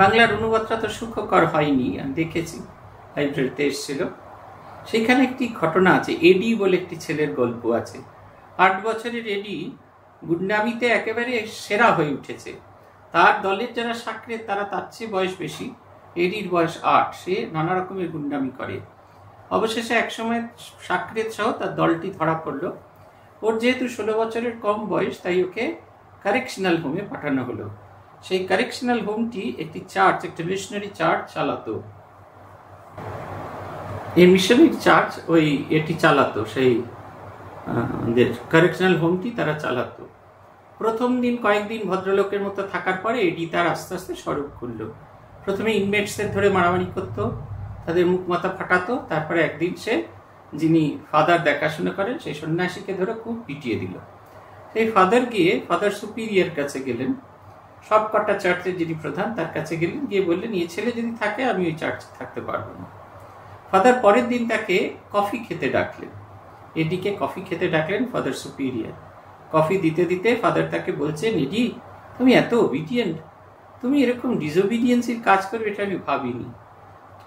বাংলার অনুবাদটা তো সুখকর হয়নি, আমি দেখেছি লাইব্রেরিতে এসেছিল। সেখানে একটি ঘটনা আছে, এডি বলে একটি ছেলের গল্প আছে। আট বছরের এডি গুন্ডামিতে একেবারে সেরা হয়ে উঠেছে। তার দলের যারা সাকরেদ তারা তার চেয়ে বয়স বেশি, এডির বয়স আট। সে নানা রকমের গুন্ডামি করে। অবশেষে একসময় সাকরেদ সহ তার দলটি ধরা পড়ল। ওর যেহেতু ষোলো বছরের কম বয়স তাই ওকে কারেকশনাল হোমে পাঠানো হলো। সেই কারেকশনাল হোমটি একটি চার্চ, একটা মিশনারি চার্চ চালাতো। এই মিশনারি চার্চ ওই এটি চালাতো, সেই কারেকশনাল হোমটি তারা চালাতো। প্রথম দিন কয়েকদিন ভদ্রলোকের মতো থাকার পরে এডি তার আস্তে আস্তে স্বরূপ করল। প্রথমে ইনমেটসদের ধরে মারামারি করতো, তাদের মুখ মাথা ফাটাতো। তারপরে একদিন সে, যিনি ফাদার দেখাশোনা করেন, সেই সন্ন্যাসীকে ধরে খুব পিটিয়ে দিল। সেই ফাদার গিয়ে ফাদার সুপিরিয়ার কাছে গেলেন, সব কটা চার্চের যিনি প্রধান তার কাছে গেলেন, গিয়ে বললেন এই ছেলে যদি থাকে আমি ওই চার্চে থাকতে পারবো না। ফাদার পরের দিন তাকে কফি খেতে ডাকলেন, এডিকে কফি খেতে ডাকলেন ফাদার সুপিরিয়ার। কফি দিতে দিতে ফাদার তাকে বলছেন, এডি তুমি এত ওবিডিয়েন্ট, তুমি এরকম ডিসওবিডিয়েন্সির কাজ করবে এটা আমি ভাবিনি।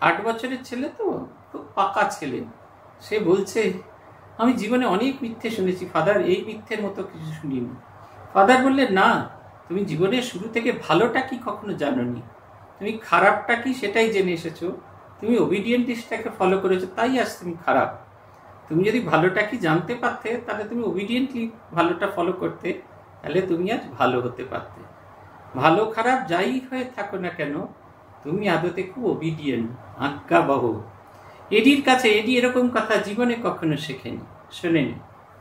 আট বছরের ছেলে তো খুব পাকা ছেলে, সে বলছে আমি জীবনে অনেক মিথ্যে শুনেছি ফাদার, এই মিথ্যের মতো কিছু শুনিনি। ফাদার বললেন, না তুমি জীবনের শুরু থেকে ভালোটা কি কখনো জানোনি, তুমি খারাপটা কি সেটাই জেনে এসেছো, তুমি ওবিডিয়েন্টলি সেটাকে ফলো করেছো, তাই আজ তুমি খারাপ। তুমি যদি ভালোটা কি জানতে পারতে তাহলে তুমি ওবিডিয়েন্টলি ভালোটা ফলো করতে, তাহলে তুমি আজ ভালো হতে পারতে। ভালো খারাপ যাই হয়ে থাকো না কেন তুমি আদতে খুব ওবিডিয়েন্ট, আজ্ঞাবহ। এডির কাছে, এডি এরকম কথা জীবনে কখনো শেখেনি, শোনেনি।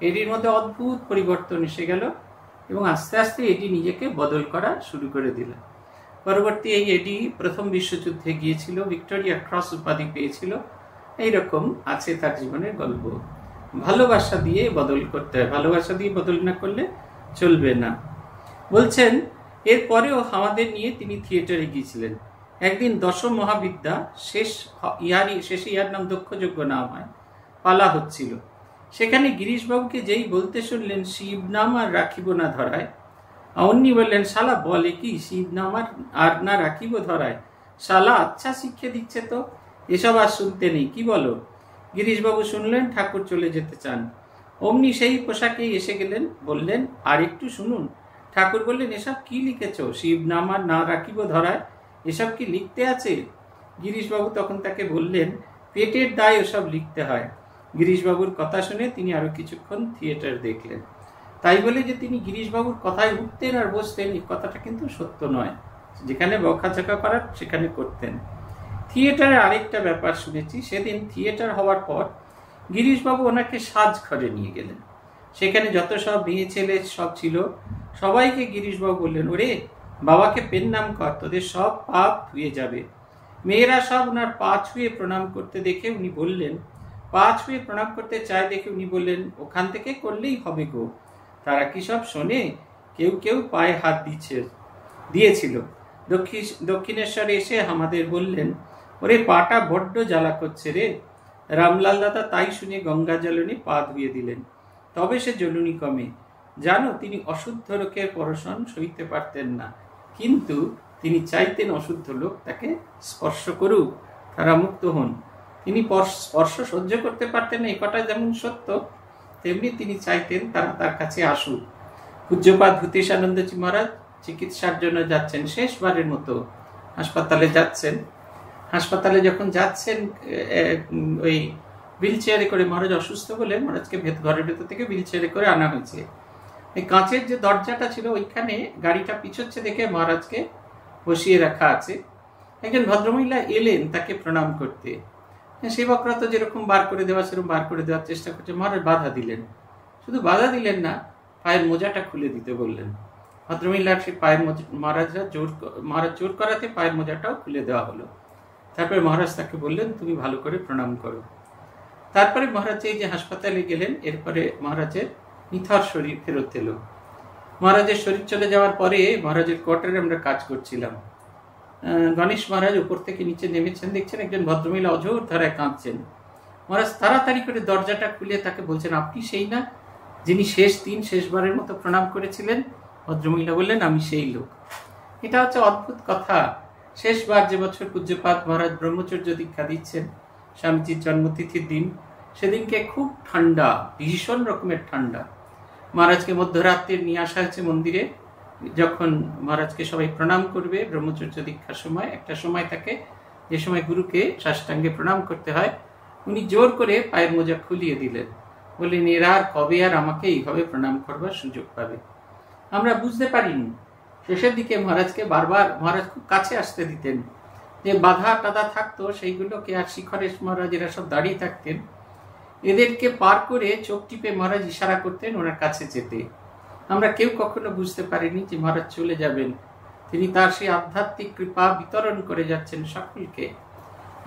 এডির মধ্যে অদ্ভুত পরিবর্তন এসে গেল এবং আস্তে আস্তে এডি নিজেকে বদল করা শুরু করে দিল। পরবর্তী এই এডি প্রথম বিশ্বযুদ্ধে গিয়েছিল, ভিক্টোরিয়া ক্রস উপাধি পেয়েছিল। এইরকম আছে তার জীবনের গল্প। ভালোবাসা দিয়ে বদল করতে হয়, ভালোবাসা দিয়ে বদল না করলে চলবে না। বলছেন এরপরেও আমাদের নিয়ে তিনি থিয়েটারে গিয়েছিলেন। একদিন দশম মহাবিদ্যা, শেষ ইয়ারই শেষে ইয়ার নাম দক্ষযোগ্য নাম হয়, পালা হচ্ছিল। সেখানে গিরিশবাবুকে যেই বলতে শুনলেন শিব নাম আর রাখিব না ধরায়, অমনি বললেন শালা বলে কি শিব নাম আর আর না রাখিব ধরায়, শালা আচ্ছা শিক্ষা দিচ্ছে তো, এসব আর শুনতে নেই, কি বলো? গিরিশবাবু শুনলেন, ঠাকুর চলে যেতে চান। অমনি সেই পোশাকে এসে গেলেন, বললেন আর একটু শুনুন। ঠাকুর বললেন এসব কি লিখেছ, শিব নাম আর না রাখিব ধরায়, এসব কি লিখতে আছে? গিরিশবাবু তখন তাকে বললেন পেটের দায় ওসব লিখতে হয়। গিরিশবাবুর কথা শুনে তিনি আরো কিছুক্ষণ থিয়েটার দেখলেন। তাই বলে যে তিনি গিরিশবাবুর কথায় উঠতেন আর বসতেন এই কথাটা কিন্তু সত্য নয়। যেখানে বকাঝকা করার সেখানে করতেন। থিয়েটারে আরেকটা ব্যাপার শুনেছি, সেদিন থিয়েটার হওয়ার পর গিরিশবাবু ওনাকে সাজ ঘরে নিয়ে গেলেন। সেখানে যত সব মেয়ে ছেলে সব ছিল, সবাইকে গিরিশবাবু বললেন ওরে বাবাকে প্রণাম কর, তোদের সব পাপ ধুয়ে যাবে। মেয়েরা সব ওনার পা ছুঁয়ে প্রণাম করতে দেখে উনি বললেন, পা ছুঁয়ে প্রণাম করতে চায় দেখে উনি বললেন ওখান থেকে করলেই হবে গো, তারা কি সব শোনে? কেউ কেউ পায়ে হাত দিচ্ছে দিয়েছিল। দক্ষিণ দক্ষিণেশ্বরে এসে আমাদের বললেন ওরে পাটা বড্ড জ্বালা করছে রে। রামলাল দাদা তাই শুনে গঙ্গা জলনে পা ধুয়ে দিলেন, তবে সে জ্বলুনি কমে। জানো তিনি অশুদ্ধ লোকের পরশন সইতে পারতেন না, কিন্তু তিনি চাইতেন অশুদ্ধ লোক তাকে স্পর্শ করুক, তারা মুক্ত হন। তিনি স্পর্শ সহ্য করতে পারতেন না, এ কথা যেমন সত্য, তেমনি তিনি চাইতেন তারা তার কাছে আসুক। পূজ্যপাদ ভূতেশানন্দজি মহারাজ চিকিৎসার জন্য যাচ্ছেন, শেষবারের মতো হাসপাতালে যাচ্ছেন। হাসপাতালে যখন যাচ্ছেন ওই হুইল চেয়ারে করে, মহারাজ অসুস্থ বলে মহারাজকে ভেত ঘরের ভেতর থেকে হুইল চেয়ারে করে আনা হয়েছে। এই কাঁচের যে দরজাটা ছিল ওইখানে গাড়িটা পিছচ্ছে দেখে মহারাজকে বসিয়ে রাখা আছে। একজন ভদ্রমহিলা এলেন তাকে প্রণাম করতে, সেবকরা তো যেরকম বার করে দেওয়া সেরকম বার করে দেওয়ার চেষ্টা করছে, মহারাজ বাধা দিলেন। শুধু বাধা দিলেন না, পায়ের মোজাটা খুলে দিতে বললেন। ভদ্রমহিলার সেই পায়ের মোজা মহারাজরা জোর মহারাজ জোর করাতে পায়ের মোজাটাও খুলে দেওয়া হলো। তারপরে মহারাজ তাকে বললেন তুমি ভালো করে প্রণাম করো। তারপরে মহারাজ এই যে হাসপাতালে গেলেন, এরপরে মহারাজের নিথর শরীর ফেরত এলো। মহারাজের শরীর চলে যাওয়ার পরে মহারাজের কোয়ার্টারে আমরা কাজ করছিলাম। গণেশ মহারাজ উপর থেকে নিচে নেমেছেন, দেখছেন একজন ভদ্রমহিলা অঝোর ধারায় কাঁদছেন। মহারাজ তাড়াতাড়ি করে দরজাটা খুলে তাকে বলছেন, আপনি সেই না যিনি শেষ দিন শেষবারের মতো প্রণাম করেছিলেন? ভদ্রমহিলা বললেন, আমি সেই লোক। এটা হচ্ছে অদ্ভুত কথা। শেষবার যে বছর পূজ্যপাদ মহারাজ ব্রহ্মচর্য দীক্ষা দিচ্ছেন, স্বামীজির জন্মতিথির দিন, সেদিনকে খুব ঠান্ডা, ভীষণ রকমের ঠান্ডা। মহারাজকে মধ্যরাত্রির নিয়ে আসা হয়েছে মন্দিরে। যখন মহারাজকে সবাই প্রণাম করবে ব্রহ্মচর্য দীক্ষার সময়, একটা সময় থাকে যে সময় গুরুকে সাষ্টাঙ্গে প্রণাম করতে হয়, উনি জোর করে পায়ের মোজা খুলিয়ে দিলেন, বললেন এরা আর কবে আর আমাকে এইভাবে প্রণাম করবার সুযোগ পাবে। আমরা বুঝতে পারিনি। শেষের দিকে মহারাজকে বারবার মহারাজ খুব কাছে আসতে দিতেন, যে বাধা টাদা থাকতো সেইগুলোকে আর শিখরেশ মহারাজ এরা সব দাঁড়িয়ে থাকতেন, এদেরকে পার করে চোখ টিপে মহারাজ ইশারা করতেন ওনার কাছে যেতে। আমরা কেউ কখনো বুঝতে পারিনি যে মহারাজ চলে যাবেন। তিনি তার সেই আধ্যাত্মিক কৃপা বিতরণ করে যাচ্ছেন সকলকে,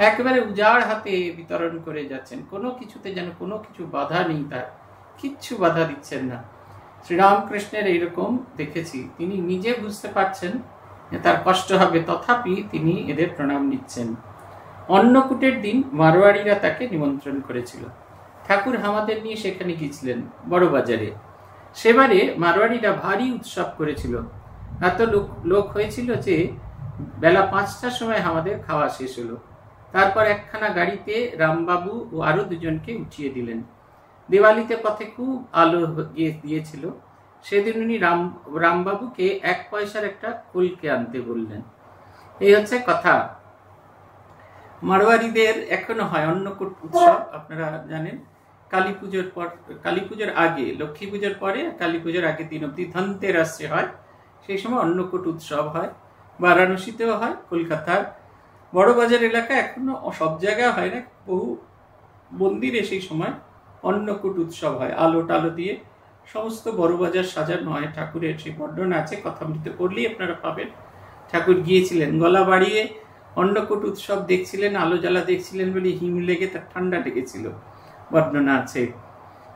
একেবারে উজাড় হাতে বিতরণ করে যাচ্ছেন। কোনো কিছুতে যেন কোনো কিছু বাধা নেই, তার কিচ্ছু বাধা দিচ্ছেন না। শ্রীরামকৃষ্ণের এইরকম দেখেছি, তিনি নিজে বুঝতে পারছেন যে তার কষ্ট হবে, তথাপি তিনি এদের প্রণাম নিচ্ছেন। অন্নকূটের দিন মারোয়াড়িরা তাকে নিমন্ত্রণ করেছিল, ঠাকুর আমাদের নিয়ে সেখানে গিয়েছিলেন বড়বাজারে। সেবারে মারোয়াড়িরা ভারী উৎসব করেছিল, এত লোক লোক হয়েছিল যে বেলা পাঁচটার সময় আমাদের খাওয়া শেষ হলো। তারপর একখানা গাড়িতে রামবাবু ও আরো দুজনকে উঠিয়ে দিলেন। দেওয়ালিতে পথে খুব আলো দিয়েছিল, সেদিন উনি রাম রামবাবুকে এক পয়সার একটা কুলকে আনতে বললেন। এই হচ্ছে কথা। মারোয়ারিদের এখনো হয় অন্নকূট উৎসব, আপনারা জানেন। কালী পুজোর পর, কালী পুজোর আগে, লক্ষ্মী পুজোর পরে, কালী পুজোর আগে দিন অব্দি ধনতেরাসে হয়, সেই সময় অন্নকূট উৎসব হয়। বারাণসীতেও হয়, কলকাতার বড়বাজার এলাকা এখনো সব জায়গায় হয় না, বহু মন্দিরে সেই সময় অন্নকূট উৎসব হয়। আলো টালো দিয়ে সমস্ত বড়বাজার সাজানো হয়। ঠাকুরের সেই বর্ণনা আছে, কথামৃত পড়লেই আপনারা পাবেন। ঠাকুর গিয়েছিলেন, গলা বাড়িয়ে অন্নকূট উৎসব দেখছিলেন, আলো জ্বালা দেখছিলেন বলে হিম লেগে তার ঠান্ডা লেগেছিল, বর্ণনা আছে।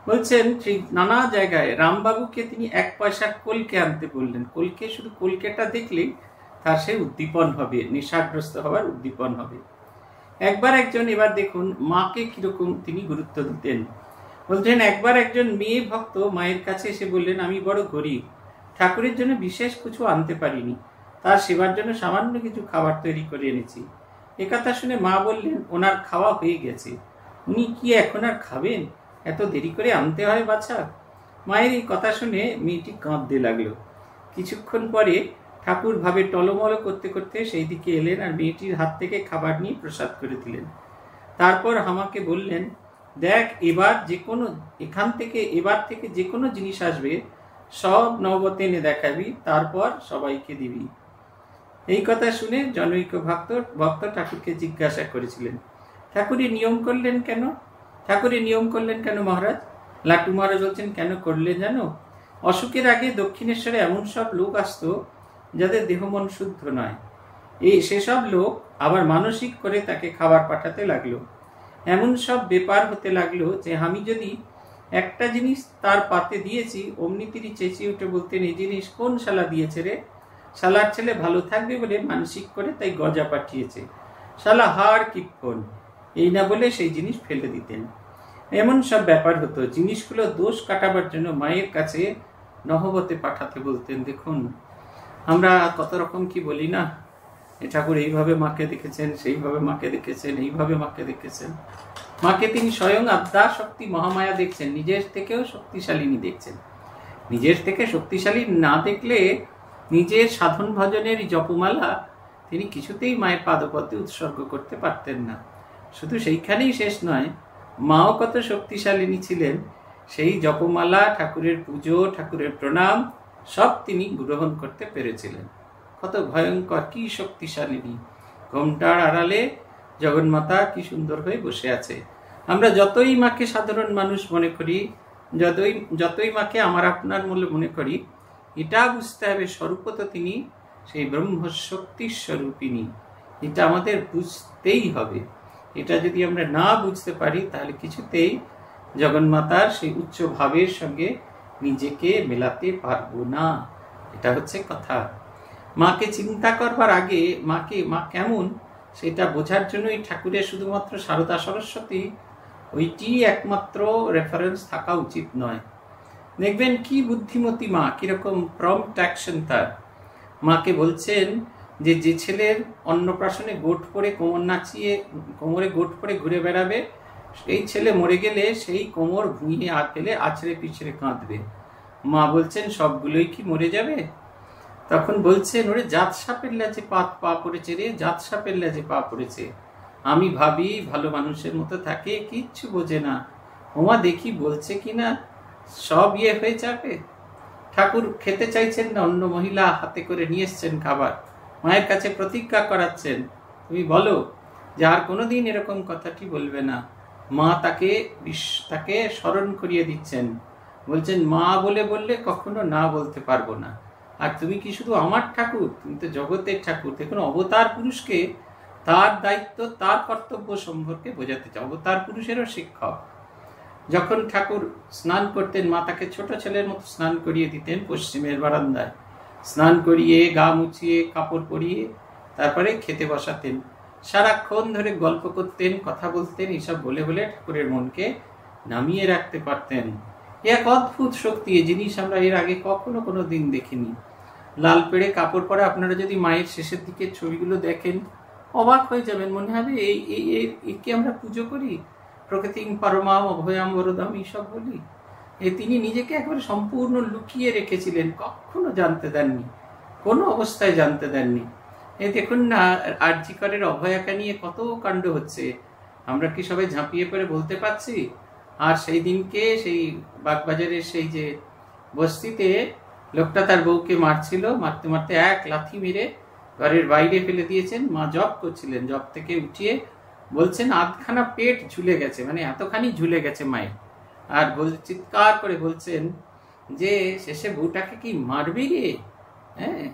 বলছেন সেই নানা জায়গায় রামবাবুকে তিনি এক পয়সার কলকে আনতে বললেন। কলকে, শুধু কলকেটা দেখলেই তার সে উদ্দীপন হবে, নেশাগ্রস্ত হওয়ার উদ্দীপন হবে। একবার একজন, এবার দেখুন মাকে কিরকম তিনি গুরুত্ব দিতেন। বলছেন একবার একজন মেয়ে ভক্ত মায়ের কাছে এসে বললেন, আমি বড় গরিব, ঠাকুরের জন্য বিশেষ কিছু আনতে পারিনি, তার সেবার জন্য সামান্য কিছু খাবার তৈরি করে এনেছি। একথা শুনে মা বললেন, ওনার খাওয়া হয়ে গেছে, উনি কি এখন আর খাবেন? এত দেরি করে আনতে হয় বাছা? মায়ের এই কথা শুনে মেয়েটি কাঁদতে লাগলো। কিছুক্ষণ পরে ঠাকুর ভাবে টলমল করতে করতে সেই দিকে এলেন আর মেয়েটির হাত থেকে খাবার নিয়ে প্রসাদ করে দিলেন। তারপর আমাকে বললেন, দেখ এবার যে কোনো, এখান থেকে এবার থেকে যে কোনো জিনিস আসবে সব নবতে এনে দেখাবি, তারপর সবাইকে দিবি। এই কথা শুনে জনৈক ভক্ত ভক্ত ঠাকুরকে জিজ্ঞাসা করেছিলেন, ঠাকুরের নিয়ম করলেন কেন? ঠাকুরের নিয়ম করলেন কেন মহারাজ? লাটু মহারাজ বলছেন, কেন করলেন জানো? অসুখের আগে দক্ষিণেশ্বরে এমন সব লোক আসতো যাদের দেহ মন শুদ্ধ নয়, এই সেসব লোক আবার মানসিক করে তাকে খাবার পাঠাতে লাগলো। এমন সব ব্যাপার হতে লাগলো যে আমি যদি একটা জিনিস তার পাতে দিয়েছি, অমনি তিনি চেঁচিয়ে উঠে বলতেন, এই জিনিস কোন শালা দিয়েছে রে? শালার ছেলে ভালো থাকবে বলে মানসিক করে তাই গজা পাঠিয়েছে, শালা হার কিপন, এই না বলে সেই জিনিস ফেলে দিতেন। এমন সব ব্যাপার হতো। জিনিসগুলো দোষ কাটাবার জন্য মায়ের কাছে নহবতে পাঠাতে বলতেন। দেখুন আমরা কত রকম কি বলি না, এ ঠাকুর এইভাবে মাকে দেখেছেন, সেইভাবে মাকে দেখেছেন, এইভাবে মাকে দেখেছেন। মাকে তিনি স্বয়ং আদ্যা শক্তি মহামায়া দেখছেন, নিজের থেকেও শক্তিশালিনী দেখছেন। নিজের থেকে শক্তিশালী না দেখলে নিজের সাধন ভজনের জপমালা তিনি কিছুতেই মায়ের পাদপথে উৎসর্গ করতে পারতেন না। শুধু সেইখানেই শেষ নয়, মাও কত শক্তিশালিনী ছিলেন, সেই জপমালা, ঠাকুরের পুজো, ঠাকুরের প্রণাম সব তিনি গ্রহণ করতে পেরেছিলেন। কত ভয়ঙ্কর, কি শক্তিশালিনী! ঘোমটার আড়ালে জগন্মাতা কি সুন্দর হয়ে বসে আছে। আমরা যতই মাকে সাধারণ মানুষ মনে করি, যতই যতই মাকে আমার আপনার মূল্য মনে করি, এটা বুঝতে হবে স্বরূপত তিনি সেই ব্রহ্মশক্তিস্বরূপিনী। এটা আমাদের বুঝতেই হবে। এটা যদি আমরা না বুঝতে পারি তাহলে কিছুতেই জগন্মাতার সেই উচ্চ ভাবের সঙ্গে নিজেকে মেলাতে পারবো না। এটা হচ্ছে কথা। মাকে চিন্তা করবার আগে মাকে মা কেমন সেটা বোঝার জন্যই ঠাকুরের শুধুমাত্র সারদা সরস্বতী ওইটি একমাত্র রেফারেন্স থাকা উচিত নয়। দেখবেন কি বুদ্ধিমতী মা, কিরকম প্রম্পট অ্যাকশন তার। মাকে বলছেন যে যে ছেলের অন্নপ্রাশনে গোট পরে কোমর নাচিয়ে কোমরে গোট পরে ঘুরে বেড়াবে সেই ছেলে মরে গেলে সেই কোমর ভুঁইয়ে হাত ফেলে আছড়ে পিছড়ে কাঁদবে। মা বলছেন সবগুলোই কি মরে যাবে? তখন বলছেন ওরে জাত সাপের লাজে পাত পা পড়েছে রে, জাত সাপের লাজে পা পড়েছে। আমি ভাবি ভালো মানুষের মতো থাকে, কিচ্ছু বোঝে না, ওমা দেখি বলছে কিনা সব ইয়ে হয়ে যাবে। ঠাকুর খেতে চাইছেন না, অন্য মহিলা হাতে করে নিয়ে এসছেন খাবার, মায়ের কাছে প্রতিজ্ঞা করাচ্ছেন তুমি বলো যে আর কোনোদিন এরকম কথাটি বলবে না। মা তাকে তাকে স্মরণ করিয়ে দিচ্ছেন, বলছেন মা বলে বললে কখনো না বলতে পারবো না। আর তুমি কি শুধু আমার ঠাকুর, তুমি তো জগতের ঠাকুর। দেখুন অবতার পুরুষকে তার দায়িত্ব তার কর্তব্য সম্পর্কে বোঝাতে চাও, অবতার পুরুষেরও শিক্ষক। যখন ঠাকুর স্নান করতেন মা তাকে ছোট ছেলের মতো স্নান করিয়ে দিতেন পশ্চিমের বারান্দায়, স্নান করিয়ে গা মুছিয়ে কাপড় পরিয়ে তারপরে খেতে বসাতেন। সারাক্ষণ ধরে গল্প করতেন, কথা বলতেন, এইসব বলে বলে ঠাকুরের মনকে নামিয়ে রাখতে পারতেন। এক অদ্ভুত শক্তি, এ জিনিস আমরা এর আগে কখনো কোনো দিন দেখিনি। লাল পেড়ে কাপড় পরা আপনারা যদি মায়ের শেষের দিকে ছবিগুলো দেখেন অবাক হয়ে যাবেন, মনে হবে এই একে আমরা পুজো করি, প্রকৃতিং পরমাম অভয়াম বরদাম এইসব বলি। এ তিনি নিজেকে একবারে সম্পূর্ণ লুকিয়ে রেখেছিলেন, কখনো জানতে দেননি, কোনো অবস্থায় জানতে দেননি। এই দেখুন না আরজি করের অভয়াকা নিয়ে কত কাণ্ড হচ্ছে, আমরা কি সবাই ঝাঁপিয়ে পড়ে বলতে পারছি? আর সেই দিনকে সেই বাগবাজারের সেই যে বস্তিতে লোকটা তার বউকে মারছিল, মারতে মারতে এক লাথি মেরে ঘরের বাইরে ফেলে দিয়েছেন। মা জব করছিলেন, জব থেকে উঠিয়ে বলছেন আধখানা পেট ঝুলে গেছে, মানে এতখানি ঝুলে গেছে মায়ের। আর বল চিৎকার করে বলছেন যে শেষে বউটাকে কি মারবি রে, হ্যাঁ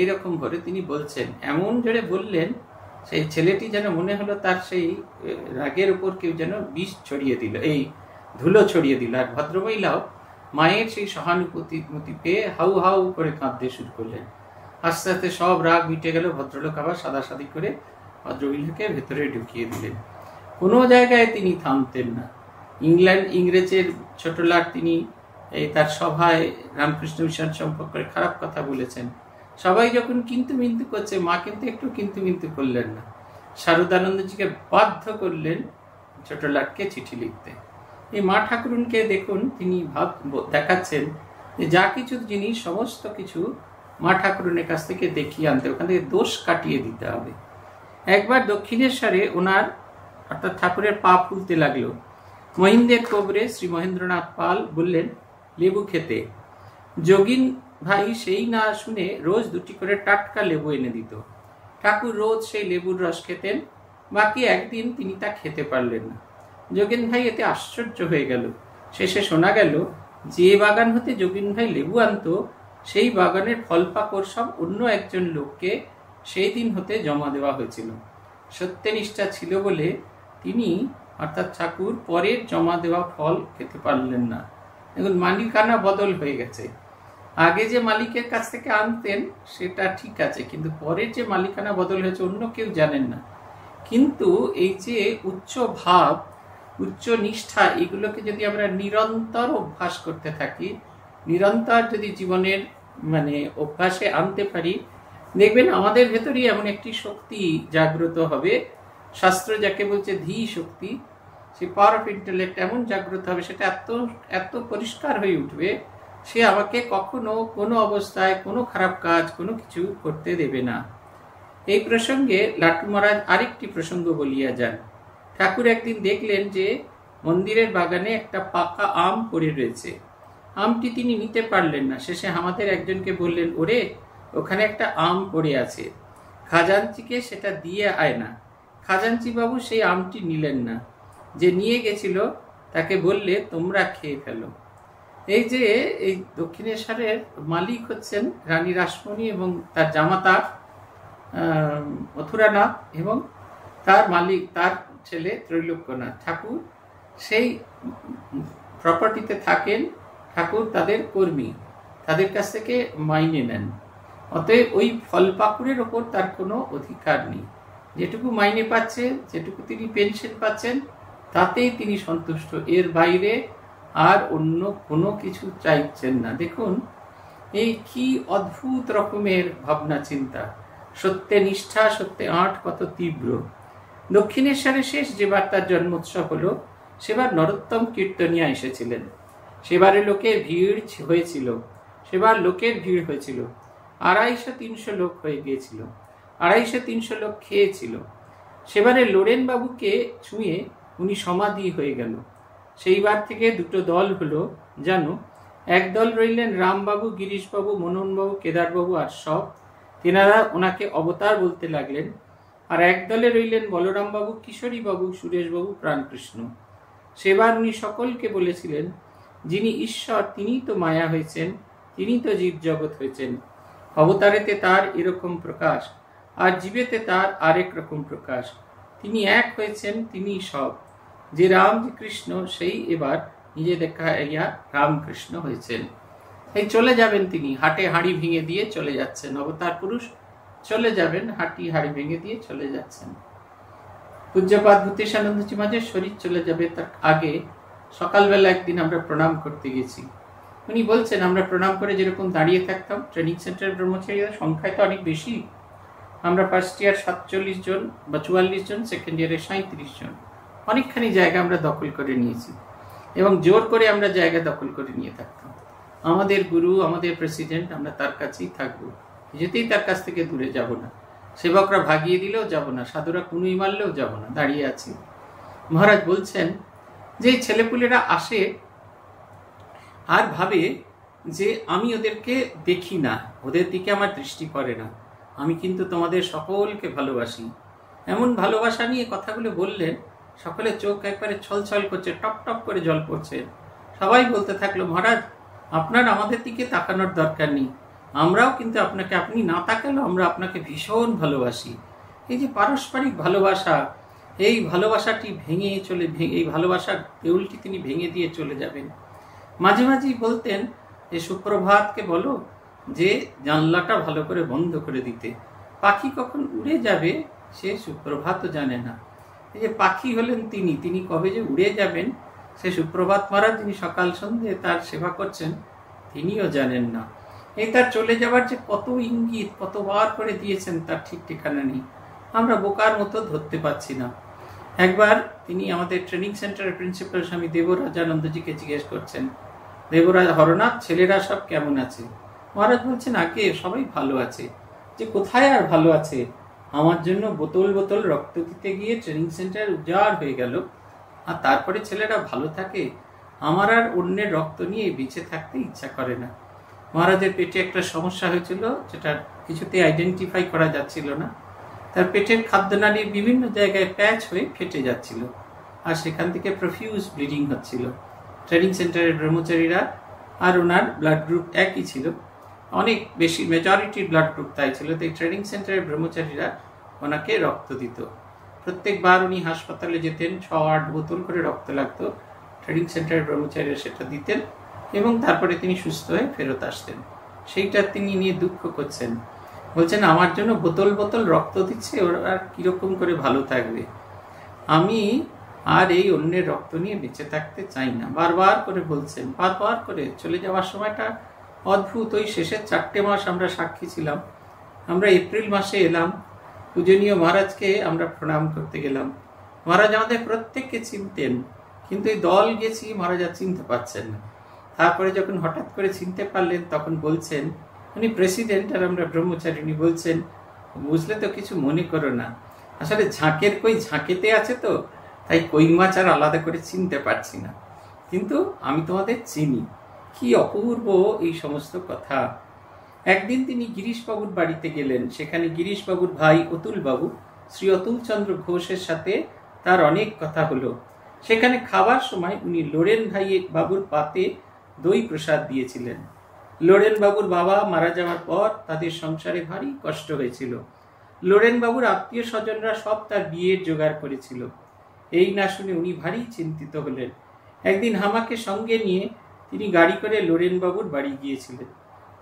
এইরকম করে তিনি বলছেন। এমন জোরে বললেন সেই ছেলেটি যেন মনে হলো তার সেই রাগের উপর কেউ যেন বিষ ছড়িয়ে দিল, এই ধুলো ছড়িয়ে দিল। আর ভদ্রমহিলাও মায়ের সেই সহানুভূতি পেয়ে হাউ হাউ করে কাঁদতে শুরু করলেন। আস্তে আস্তে সব রাগ মিটে গেল, ভদ্রলোক আবার সাদাসাদি করে ভদ্রমহিলাকে ভেতরে ঢুকিয়ে দিলেন। কোনো জায়গায় তিনি থামতেন না। ইংল্যান্ড ইংরেজের ছোট লাট তিনি এই তার সভায় রামকৃষ্ণ মিশন সম্পর্কে খারাপ কথা বলেছেন। সবাই যখন কিন্তু মিন্তু করছে মা কিন্তু একটু কিন্তু মিন্তু করলেন না, শারদানন্দজিকে বাধ্য করলেন ছোট লাটকে চিঠি লিখতে। এই মা ঠাকুরুনকে দেখুন তিনি ভাব দেখাচ্ছেন যে যা কিছু জিনিস সমস্ত কিছু মা ঠাকুরুনের কাছ থেকে দেখিয়ে আনতে, ওখান থেকে দোষ কাটিয়ে দিতে হবে। একবার দক্ষিণেশ্বরে ওনার অর্থাৎ ঠাকুরের পা ফুলতে লাগলো। মহিন্দের কবরে শ্রী মহেন্দ্রনাথ পাল বললেন লেবু খেতে, যোগীন ভাই সেই না শুনে রোজ দুটি করে টাটকা লেবু এনে দিত। ঠাকুর রোজ সেই লেবুর রস খেতেন, বাকি একদিন তিনি তা খেতে পারলেন না। যোগীন ভাই এতে আশ্চর্য হয়ে গেল। শেষে শোনা গেল যে বাগান হতে যোগীন ভাই লেবু আনত সেই বাগানের ফল পাকড় সব অন্য একজন লোককে সেই দিন হতে জমা দেওয়া হয়েছিল। সত্যনিষ্ঠা ছিল বলে তিনি অর্থাৎ ঠাকুর পরের জমা দেওয়া ফল খেতে পারলেন না। এখন মালিকানা বদল হয়ে গেছে, আগে যে মালিকের কাছ থেকে আনতেন সেটা ঠিক আছে, কিন্তু পরের যে মালিকানা বদল হয়েছে অন্য কেউ জানেন না। কিন্তু এই যে উচ্চ ভাব উচ্চ নিষ্ঠা এগুলোকে যদি আমরা নিরন্তর অভ্যাস করতে থাকি, নিরন্তর যদি জীবনের মানে অভ্যাসে আনতে পারি, দেখবেন আমাদের ভেতরই এমন একটি শক্তি জাগ্রত হবে, শাস্ত্র যাকে বলছে ধী শক্তি, সে পাওয়ার অফ ইন্টেলেক্ট এমন জাগ্রত হবে, সেটা এত এত পরিষ্কার হয়ে উঠবে সে আমাকে কখনো কোনো অবস্থায় কোনো খারাপ কাজ কোনো কিছু করতে দেবে না। এই প্রসঙ্গে লাটু মহারাজ আরেকটি প্রসঙ্গ বলিয়া যান। ঠাকুর একদিন দেখলেন যে মন্দিরের বাগানে একটা পাকা আম পড়ে রয়েছে, আমটি তিনি নিতে পারলেন না। শেষে আমাদের একজনকে বললেন ওরে ওখানে একটা আম পড়ে আছে, খাজাঞ্চিকে সেটা দিয়ে আয় না। খাজাঞ্চি বাবু সেই আমটি নিলেন না, যে নিয়ে গেছিল তাকে বললে তোমরা খেয়ে ফেলো। এই যে এই দক্ষিণেশ্বরের মালিক হচ্ছেন রানী রাসমণি এবং তার জামাতা মথুরানাথ এবং তার মালিক তার ছেলে ত্রৈলোক্যনাথ ঠাকুর সেই প্রপার্টিতে থাকেন, ঠাকুর তাদের কর্মী, তাদের কাছ থেকে মাইনে নেন। অতএব ওই ফলপাকুড়ের ওপর তার কোনো অধিকার নেই। যেটুকু মাইনে পাচ্ছে, যেটুকু তিনি পেনশন পাচ্ছেন, তাতেই তিনি সন্তুষ্ট, এর বাইরে আর অন্য কোনো কিছু চাইছেন না। দেখুন এই কি অদ্ভুত রকমের ভাবনা চিন্তা, সত্যে নিষ্ঠা, সত্যে আঁট কত তীব্র। দক্ষিণেশ্বরে শেষ যেবার তার জন্মোৎসব হলো, সেবার নরোত্তম কীর্তনিয়া এসেছিলেন। সেবারে লোকের ভিড় হয়েছিল, সেবার লোকের ভিড় হয়েছিল আড়াইশো তিনশো লোক হয়ে গিয়েছিল, আড়াইশো তিনশো লোক খেয়েছিল। সেবারে লোরেনবাবুকে ছুঁয়ে উনি সমাধি হয়ে গেল। সেইবার থেকে দুটো দল হলো জানো, এক দল রইলেন রামবাবু, গিরিশবাবু, মনোনবাবু, কেদারবাবু আর সব, তেনারা ওনাকে অবতার বলতে লাগলেন। আর এক দলে রইলেন বলরামবাবু, কিশোরীবাবু, সুরেশবাবু, প্রাণকৃষ্ণ। সেবার উনি সকলকে বলেছিলেন, যিনি ঈশ্বর তিনি তো মায়া হয়েছেন, তিনি তো জীব জগৎ হয়েছেন। অবতারেতে তার এরকম প্রকাশ, আর জীবেতে তার আরেক রকম প্রকাশ। তিনি এক হয়েছেন, তিনি সব। যে রাম যে কৃষ্ণ, সেই এবার নিজে দেখা ইয়া রামকৃষ্ণ হয়েছেন। এই চলে যাবেন তিনি, হাটে হাঁড়ি ভেঙে দিয়ে চলে যাচ্ছেন। অবতার পুরুষ চলে যাবেন, হাঁটি হাঁড়ি ভেঙে দিয়ে চলে যাচ্ছেন। পূজ্যপাদ ভূতেশানন্দজি মহারাজের শরীর চলে যাবে তার আগে সকালবেলা একদিন আমরা প্রণাম করতে গেছি। উনি বলছেন, আমরা প্রণাম করে যেরকম দাঁড়িয়ে থাকতাম, ট্রেনিং সেন্টারের ব্রহ্মচারীদের সংখ্যায় তো অনেক বেশি। আমরা ফার্স্ট ইয়ার সাতচল্লিশ জন বা চুয়াল্লিশ জন, সেকেন্ড ইয়ারে সাঁত্রিশ জন, অনেকখানি জায়গা আমরা দখল করে নিয়েছি এবং জোর করে আমরা জায়গা দখল করে নিয়ে থাকতাম। আমাদের গুরু, আমাদের প্রেসিডেন্ট, আমরা তার কাছেই থাকবো, যেতেই তার কাছ থেকে দূরে যাব না। সেবকরা ভাগিয়ে দিলেও যাব না, সাধুরা কুনুই মারলেও যাব না, দাঁড়িয়ে আছি। মহারাজ বলছেন যে ছেলেপুলেরা আসে আর ভাবে যে আমি ওদেরকে দেখি না, ওদের দিকে আমার দৃষ্টি পড়ে না, আমি কিন্তু তোমাদের সকলকে ভালোবাসি। এমন ভালোবাসা নিয়ে কথাগুলো বললেন, সকলের চোখ একবারে ছলছল করছে, টপ টপ করে জল পড়ছে। সবাই বলতে থাকলো, মহারাজ আপনার আমাদের দিকে তাকানোর দরকার নেই, আমরাও কিন্তু আপনাকে, আপনি না তাকালেও আমরা আপনাকে ভীষণ ভালোবাসি। এই যে পারস্পরিক ভালোবাসা, এই ভালোবাসাটি ভেঙে চলে, এই ভালোবাসার দেউলটি তিনি ভেঙে দিয়ে চলে যাবেন। মাঝে মাঝেই বলতেন যে সুপ্রভাতকে বলো যে জানলাটা ভালো করে বন্ধ করে দিতে। পাখি কখন উড়ে যাবে সে সুপ্রভাতও জানে না। এই যে পাখি হলেন তিনি, তিনি কবে যে উড়ে যাবেন সে সুপ্রভাত মহারাজ যিনি সকাল সন্ধে তার সেবা করছেন তিনিও জানেন না। এই তার চলে যাওয়ার যে কত ইঙ্গিত কতবার করে দিয়েছেন তার ঠিক ঠিকানা নেই, আমরা বোকার মতো ধরতে পারছি না। একবার তিনি আমাদের ট্রেনিং সেন্টারের প্রিন্সিপাল স্বামী দেবরাজানন্দজিকে জিজ্ঞেস করছেন, দেবরাজ হরনাথ ছেলেরা সব কেমন আছে? মহারাজ বলছেন, আগে সবাই ভালো আছে, যে কোথায় আর ভালো আছে। আমার জন্য বোতল বোতল রক্ত দিতে গিয়ে ট্রেনিং সেন্টার উজাড় হয়ে গেল, আর তারপরে ছেলেরা ভালো থাকে। আমার আর অন্যের রক্ত নিয়ে বেঁচে থাকতে ইচ্ছা করে না। মহারাজের পেটে একটা সমস্যা হয়েছিল, যেটা কিছুতে আইডেন্টিফাই করা যাচ্ছিল না। তার পেটের খাদ্যনালীর বিভিন্ন জায়গায় প্যাচ হয়ে ফেটে যাচ্ছিল, আর সেখান থেকে প্রফিউজ ব্লিডিং হচ্ছিল। ট্রেনিং সেন্টারের ব্রহ্মচারীরা আর ওনার ব্লাড গ্রুপ একই ছিল, অনেক বেশি মেজরিটির ব্লাড গ্রুপ তাই ছিল। তাই ট্রেনিং সেন্টারের ব্রহ্মচারীরা ওনাকে রক্ত দিত। প্রত্যেকবার উনি হাসপাতালে যেতেন, ছ আট বোতল করে রক্ত লাগতো, ট্রেনিং সেন্টারের ব্রহ্মচারীরা সেটা দিতেন এবং তারপরে তিনি সুস্থ হয়ে ফেরত আসতেন। সেইটা তিনি নিয়ে দুঃখ করছেন, বলছেন আমার জন্য বোতল বোতল রক্ত দিচ্ছে, ওরা আর কীরকম করে ভালো থাকবে। আমি আর এই অন্যের রক্ত নিয়ে বেঁচে থাকতে চাই না। বারবার করে বলছেন, বারবার করে। চলে যাওয়ার সময়টা অদ্ভুত। ওই শেষের চারটে মাস আমরা সাক্ষী ছিলাম। আমরা এপ্রিল মাসে এলাম, পূজনীয় মহারাজকে আমরা প্রণাম করতে গেলাম। মহারাজ আমাদের প্রত্যেককে চিনতেন, কিন্তু এই দল গেছি মহারাজ আর চিনতে পারছেন না। তারপরে যখন হঠাৎ করে চিনতে পারলেন, তখন বলছেন, উনি প্রেসিডেন্ট আর আমরা ব্রহ্মচারিণী, বলছেন বুঝলে তো, কিছু মনে করো না, আসলে ঝাঁকের কই ঝাঁকেতে আছে তো, তাই কই মাছ আর আলাদা করে চিনতে পারছি না, কিন্তু আমি তোমাদের চিনি। কি অপূর্ব এই সমস্ত কথা। একদিন তিনি গিরিশবাবুর বাড়িতে গেলেন। সেখানে গিরিশবাবুর ভাই অতুলবাবু, শ্রী অতুলচন্দ্র ঘোষের সাথে তার অনেক কথা হলো। সেখানে খাবার সময় উনি লোরেন ভাই বাবুর পাতে দই প্রসাদ দিয়েছিলেন। লোরেন বাবুর বাবা মারা যাওয়ার পর তাদের সংসারে ভারী কষ্ট হয়েছিল। লোরেনবাবুর আত্মীয় স্বজনরা সব তার বিয়ের জোগাড় করেছিল। এই না শুনে উনি ভারী চিন্তিত হলেন। একদিন হামাকে সঙ্গে নিয়ে তিনি গাড়ি করে লোরেনবাবুর বাড়ি গিয়েছিলেন।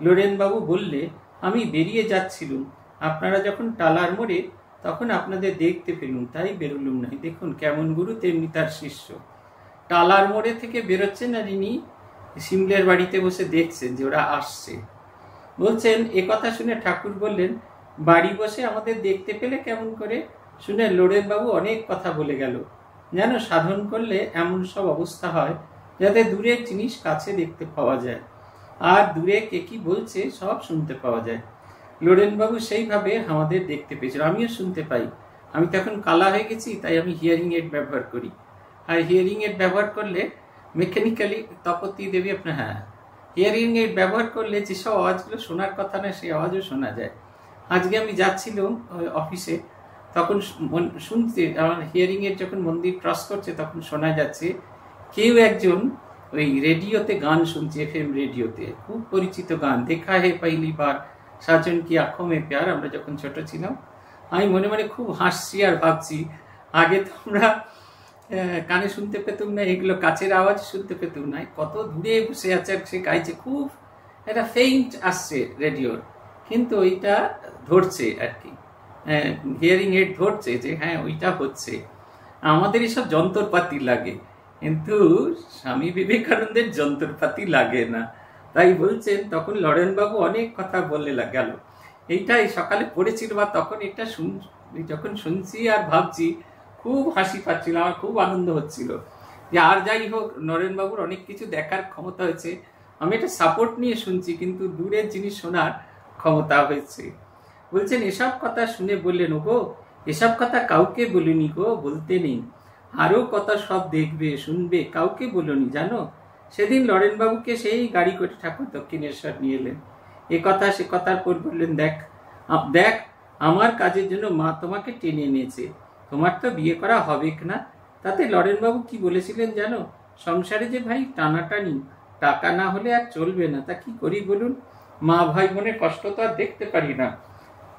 লোরেনবাবু বললে, আমি বেরিয়ে যাচ্ছিলুম, আপনারা যখন টালার মোড়ে তখন আপনাদের দেখতে পেলুম, তাই বেরোলুম নাই। দেখুন কেমন গুরু তেমনি তার শিষ্য। টালার মোড়ে থেকে বেরোচ্ছেন আর ইনি সিমলের বাড়িতে বসে দেখছেন যে ওরা আসছে। বলছেন, এ কথা শুনে ঠাকুর বললেন, বাড়ি বসে আমাদের দেখতে পেলে কেমন করে? শুনে লোরেনবাবু অনেক কথা বলে গেল। যেন সাধন করলে এমন সব অবস্থা হয় যাতে দূরের জিনিস কাছে দেখতে পাওয়া যায়, আর দূরে কে কি বলছে সব শুনতে পাওয়া যায়। লোরেনবাবু সেইভাবে আমাদের দেখতে পেয়েছিল, আমিও শুনতে পাই। আমি তখন কালা হয়ে গেছি, তাই আমি হিয়ারিং এড ব্যবহার করি। আর হিয়ারিং এড ব্যবহার করলে মেকানিক্যালি তপতি দেবী আপনার, হ্যাঁ, হিয়ারিং এড ব্যবহার করলে যেসব আওয়াজগুলো শোনার কথা না সেই আওয়াজও শোনা যায়। আজকে আমি যাচ্ছিলাম অফিসে, তখন শুনতে আমার হিয়ারিং এড যখন মন্দির ক্রস করছে তখন শোনা যাচ্ছে কেউ একজন ওই রেডিওতে গান শুনছে, এফ এম রেডিওতে, খুব পরিচিত গান, দেখা হে পাইলি বার সাজন কি আঁখো মে প্যার। আমরা যখন ছোট ছিলাম আমি মনে মনে খুব হাসছি আর ভাবছি, আগে তো আমরা কানে শুনতে পেতাম না, এগুলো কাছের আওয়াজ শুনতে পেতাম না, কত দূরে বসে আছে সে গাইছে, খুব একটা ফেইন্ট আসছে রেডিওর, কিন্তু ওইটা ধরছে আর কি, হিয়ারিং এড ধরছে যে হ্যাঁ ওইটা হচ্ছে। আমাদের এসব যন্ত্রপাতি লাগে, কিন্তু স্বামী বিবেকানন্দের যন্ত্রপাতি লাগে না। তাই বলছেন, তখন লরেনবাবু অনেক কথা বলে গেল। এইটাই সকালে পড়েছিল, বা তখন এটা শুন যখন শুনছি আর ভাবছি খুব হাসি পাচ্ছিল, আমার খুব আনন্দ হচ্ছিল যে আর যাই হোক নরেনবাবুর অনেক কিছু দেখার ক্ষমতা হয়েছে। আমি এটা সাপোর্ট নিয়ে শুনছি, কিন্তু দূরের জিনিস শোনার ক্ষমতা হয়েছে। বলছেন, এসব কথা শুনে বললেন, ওগো এসব কথা কাউকে বলিনি গো, বলতে নেই, আরও কথা সব দেখবে শুনবে, কাউকে বলনি জানো। সেদিন লরেনবাবুকে সেই গাড়ি করে ঠাকুর দক্ষিণেশ্বর নিয়ে এলেন। এ কথা সে কথার পর বললেন, দেখ দেখ আমার কাজের জন্য মা তোমাকে টেনে এনেছে, তোমার তো বিয়ে করা হবে না। তাতে লরেনবাবু কি বলেছিলেন জানো, সংসারে যে ভাই টানাটানি, টাকা না হলে আর চলবে না, তা কি করি বলুন, মা ভাই বোনের কষ্ট তো আর দেখতে পারি না।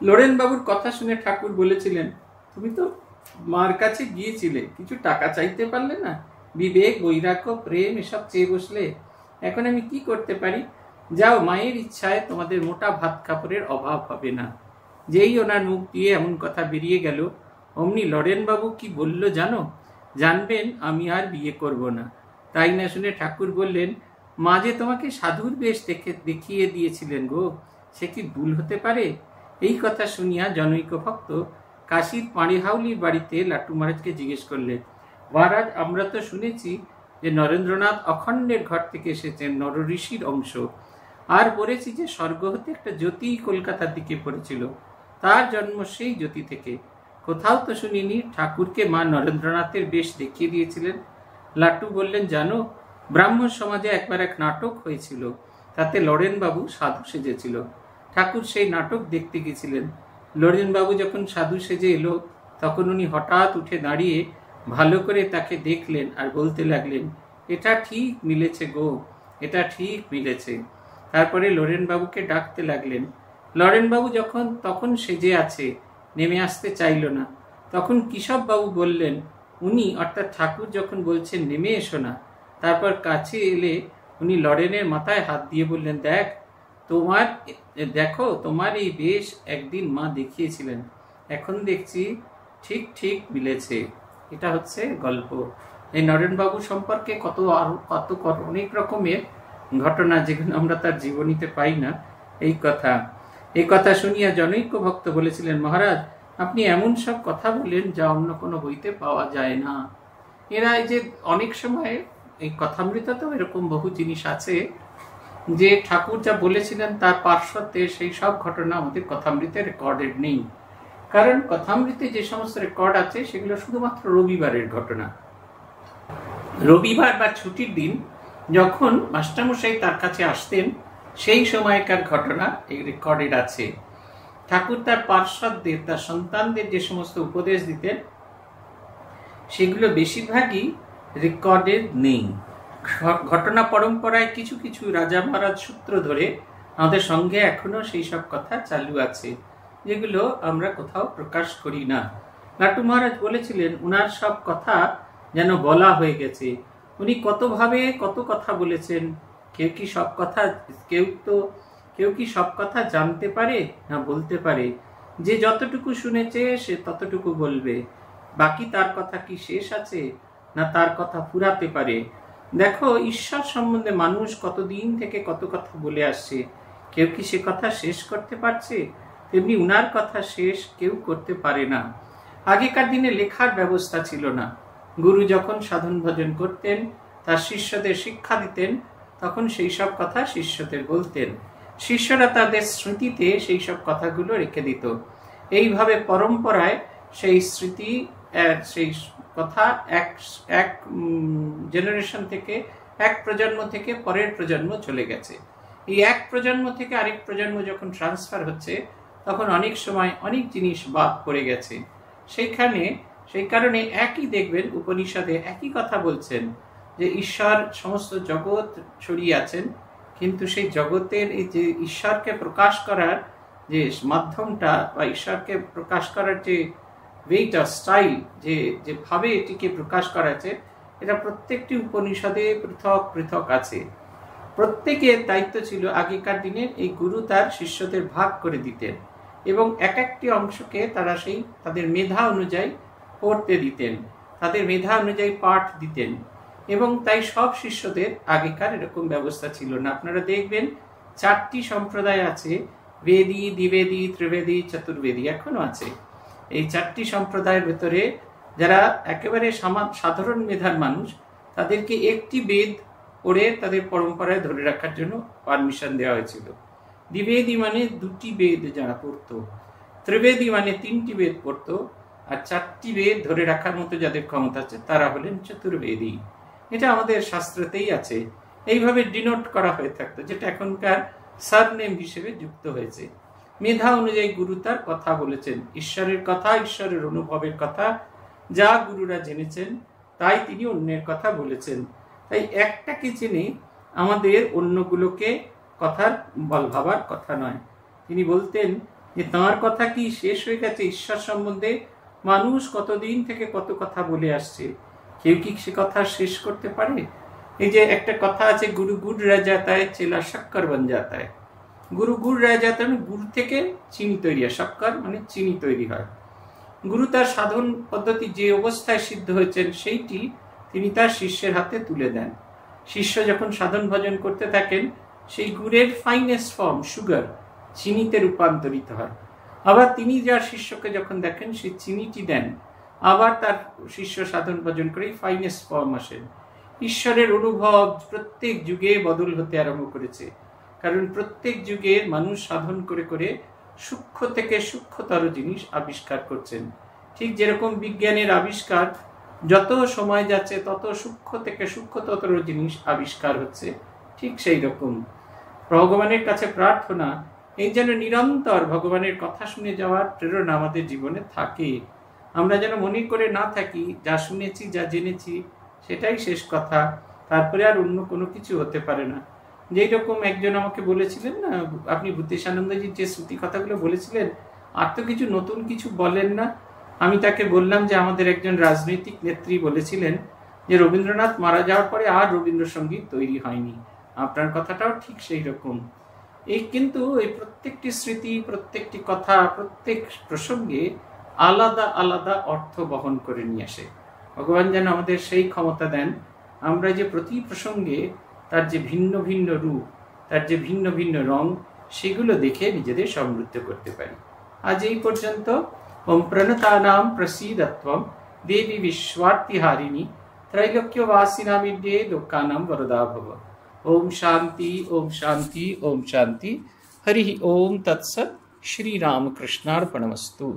লরেনবাবুর কথা শুনে ঠাকুর বলেছিলেন, তুমি তো মার কাছে গিয়েছিলে, কিছু টাকা চাইতে পারলে না, বিবেক বৈরাগ্য প্রেম এসব চেয়ে বসলে, এখন আমি কি করতে পারি? যাও, মায়ের ইচ্ছায় তোমাদের মোটা ভাত কাপড়ের অভাব হবে না। যেই ওনার মুখ দিয়ে এমন কথা বেরিয়ে গেল, অমনি লরেনবাবু কি বলল জানো, জানবেন আমি আর বিয়ে করব না। তাই না শুনে ঠাকুর বললেন, মা যে তোমাকে সাধুর বেশ দেখে দেখিয়ে দিয়েছিলেন গো, সে কি ভুল হতে পারে? এই কথা শুনিয়া জনৈক ভক্ত কাশীর পাঁড়িহাউলির বাড়িতে লাট্টু মহারাজকে জিজ্ঞেস করলেন, মহারাজ আমরা তো শুনেছি যে নরেন্দ্রনাথ অখণ্ডের ঘর থেকে এসেছেন, নরঋষির অংশ, আর পড়েছি যে স্বর্গ হতে একটা জ্যোতি কলকাতার দিকে পড়েছিল, তার জন্ম সেই জ্যোতি থেকে। কোথাও তো শুনিনি ঠাকুরকে মা নরেন্দ্রনাথের বেশ দেখিয়ে দিয়েছিলেন। লাট্টু বললেন, জানো ব্রাহ্মণ সমাজে একবার এক নাটক হয়েছিল, তাতে লরেনবাবু সাধু সেজেছিল, ঠাকুর সেই নাটক দেখতে গেছিলেন। লরেনবাবু যখন সাধু সেজে এলো তখন উনি হঠাৎ উঠে দাঁড়িয়ে ভালো করে তাকে দেখলেন আর বলতে লাগলেন, এটা ঠিক মিলেছে গো, এটা ঠিক মিলেছে। তারপরে লরেনবাবুকে ডাকতে লাগলেন। লরেনবাবু যখন তখন সেজে আছে, নেমে আসতে চাইল না, তখন কেশববাবু বললেন, উনি অর্থাৎ ঠাকুর যখন বলছেন নেমে এসো না, তারপর কাছে এলে উনি লরেনের মাথায় হাত দিয়ে বললেন, দেখ তোমার দেখো তোমার এই বেশ একদিন মা দেখিয়েছিলেন, এখন দেখছি ঠিক ঠিক মিলেছে। এটা হচ্ছে গল্প। এই নরেনবাবু সম্পর্কে কত আরও কত অনেক রকমের ঘটনা যেগুলো আমরা তার জীবনীতে পাই না। এই কথা এই কথা শুনিয়া জনৈক্য ভক্ত বলেছিলেন, মহারাজ আপনি এমন সব কথা বলেন যা অন্য কোনো বইতে পাওয়া যায় না। এরা এই যে অনেক সময় এই কথামৃতাতেও এরকম বহু জিনিস আছে যে ঠাকুর যা বলেছিলেন তার পার্শ্বতে সেই সব ঘটনা আমাদের কথামৃতে রেকর্ডেড নেই, কারণ কথামৃতে যে সমস্ত রেকর্ড আছে সেগুলো শুধুমাত্র রবিবারের ঘটনা। রবিবার বা ছুটির দিন যখন মাস্টারমশাই তার কাছে আসতেন সেই সময়কার ঘটনা এই রেকর্ডেড আছে। ঠাকুর তার পার্শ্বদের তার সন্তানদের যে সমস্ত উপদেশ দিতেন সেগুলো বেশিরভাগই রেকর্ডেড নেই। ঘটনা পরম্পরায় কিছু কিছু রাজা মহারাজ সূত্র ধরে আমাদের সঙ্গে এখনো সেই সব কথা চালু আছে। যেগুলো আমরা কোথাও প্রকাশ করি না। লাটু মহারাজ বলেছিলেন উনার সব কথা যেন বলা হয়ে গেছে। উনি কতভাবে কত কথা বলেছেন। কেউ কি সব কথা কেউ তো কেউ কি সব কথা জানতে পারে? না, বলতে পারে। যে যতটুকু শুনেছে সে ততটুকু বলবে, বাকি তার কথা কি শেষ আছে? না, তার কথা ফুরাতে পারে। দেখো, ঈশ্বর সম্বন্ধে মানুষ কতদিন থেকে কত কথা বলে আসছে, কেউ কি সে কথা শেষ করতে পারছে? তেমনি উনার কথা শেষ কেউ করতে পারে না। আগেকার দিনে লেখার ব্যবস্থা ছিল না। গুরু যখন সাধন ভজন করতেন, তার শিষ্যদের শিক্ষা দিতেন, তখন সেই সব কথা শিষ্যদের বলতেন। শিষ্যরা তাদের স্মৃতিতে সেই সব কথাগুলো রেখে দিত। এইভাবে পরম্পরায় সেই স্মৃতি সেই কথা এক এক জেনারেশন থেকে এক প্রজন্ম থেকে পরের প্রজন্ম চলে গেছে। এই এক প্রজন্ম থেকে আরেক প্রজন্ম যখন ট্রান্সফার হচ্ছে, তখন অনেক সময় অনেক জিনিস বাদ পড়ে গেছে। সেইখানে সেই কারণে একই দেখবেন উপনিষদে একই কথা বলছেন যে ঈশ্বর সমস্ত জগৎ ছড়িয়ে আছেন, কিন্তু সেই জগতের এই যে ঈশ্বরকে প্রকাশ করার যে মাধ্যমটা বা ঈশ্বরকে প্রকাশ করার যে ওয়েট আর স্টাইল, যে যেভাবে এটিকে প্রকাশ করা আছে, এটা প্রত্যেকটি উপনিষদে পৃথক পৃথক আছে। প্রত্যেকের দায়িত্ব ছিল আগেকার দিনের এই গুরু তার শিষ্যদের ভাগ করে দিতেন এবং এক একটি অংশকে তারা সেই তাদের মেধা অনুযায়ী পড়তে দিতেন, তাদের মেধা অনুযায়ী পাঠ দিতেন। এবং তাই সব শিষ্যদের আগেকার এরকম ব্যবস্থা ছিল না। আপনারা দেখবেন চারটি সম্প্রদায় আছে, বেদী, দ্বিবেদী, ত্রিবেদী, চতুর্বেদী এখনো আছে। এই চারটি সম্প্রদায়ের ভেতরে যারা একেবারে সাধারণ মেধার মানুষ, তাদেরকে একটি বেদ পড়ে তাদের পরম্পরায় ধরে রাখার জন্য পারমিশন দেওয়া হয়েছিল। দ্বিবেদী মানে দুটি বেদ যারা পড়ত, ত্রিবেদী মানে তিনটি বেদ পড়ত, আর চারটি বেদ ধরে রাখার মতো যাদের ক্ষমতা আছে তারা হলেন চতুর্বেদী। এটা আমাদের শাস্ত্রতেই আছে। এইভাবে ডিনোট করা হয়ে থাকতো, যেটা এখনকার সারনেম হিসেবে যুক্ত হয়েছে। মেধা অনুযায়ী গুরু তার কথা বলেছেন, ঈশ্বরের কথা, ঈশ্বরের অনুভবের কথা, যা গুরুরা জেনেছেন তাই তিনি অন্যের কথা বলেছেন। তাই একটাকে জেনে আমাদের অন্যগুলোকে কথার বল ভাবার কথা নয়। তিনি বলতেন যে তাঁর কথা কি শেষ হয়ে গেছে? ঈশ্বর সম্বন্ধে মানুষ কতদিন থেকে কত কথা বলে আসছে, কেউ কি সে কথা শেষ করতে পারে? এই যে একটা কথা আছে, গুরু গুড় রা যাতায় চেলা শক্কর বন যাতায়। গুরু গুড় রা যাতায় মানে গুড় থেকে চিনি তৈরি হয়, শক্কর মানে চিনি তৈরি হয়। গুরু তার সাধন পদ্ধতি যে অবস্থায় সিদ্ধ হয়েছেন সেইটি তিনি তার শিষ্যের হাতে তুলে দেন। শিষ্য যখন সাধন ভজন করতে থাকেন, সেই গুড়ের ফাইনেস্ট ফর্ম সুগার চিনিতে রূপান্তরিত হয়। আবার তিনি যার শিষ্যকে যখন দেখেন, সেই চিনিটি দেন, আবার তার শিষ্য সাধন ভজন করে ফাইনেস্ট ফর্ম আসেন। ঈশ্বরের অনুভব প্রত্যেক যুগে বদল হতে আরম্ভ করেছে, কারণ প্রত্যেক যুগে মানুষ সাধন করে করে সূক্ষ্ম থেকে সূক্ষ্মতর জিনিস আবিষ্কার করছেন। ঠিক যেরকম বিজ্ঞানের আবিষ্কার যত সময় যাচ্ছে তত সূক্ষ্ম থেকে সূক্ষ্মতর জিনিস আবিষ্কার হচ্ছে, ঠিক সেই রকম ভগবানের কাছে প্রার্থনা এই যেন নিরন্তর ভগবানের কথা শুনে যাওয়ার প্রেরণা আমাদের জীবনে থাকে। আমরা যেন মনে করে না থাকি যা শুনেছি যা জেনেছি সেটাই শেষ কথা, তারপরে আর অন্য কোনো কিছু হতে পারে না। যেই রকম একজন আমাকে বলেছিলেন না, আপনি ভূতেশানন্দজি যে শ্রুতি কথাগুলো বলেছিলেন আর তো কিছু নতুন কিছু বলেন না। আমি তাকে বললাম যে আমাদের একজন রাজনৈতিক নেত্রী বলেছিলেন যে রবীন্দ্রনাথ মারা যাওয়ার পরে আর রবীন্দ্রসঙ্গীত তৈরি হয়নি। আপনার কথাটাও ঠিক সেই রকম। এই কিন্তু এই প্রত্যেকটি স্মৃতি, প্রত্যেকটি কথা, প্রত্যেক প্রসঙ্গে আলাদা আলাদা অর্থ বহন করে নিয়ে আসে। ভগবান যেন আমাদের সেই ক্ষমতা দেন, আমরা যে প্রতি প্রসঙ্গে তার যে ভিন্ন ভিন্ন রূপ, তার যে ভিন্ন ভিন্ন রং, সেগুলো দেখে নিজেদের সমৃদ্ধ করতে পারি। আজ এই পর্যন্ত। ওম প্রণতানাম প্রসীদত্বম দেবী বিশ্বার্থিহারিণী ত্রৈলোক্যবাসিনামিড্যে লোকানাম বরদা ভব। ওম শান্তি, ওম শান্তি, ওম শান্তি। হরি ওম তৎসৎ। শ্রীরামকৃষ্ণার্পণমস্তু।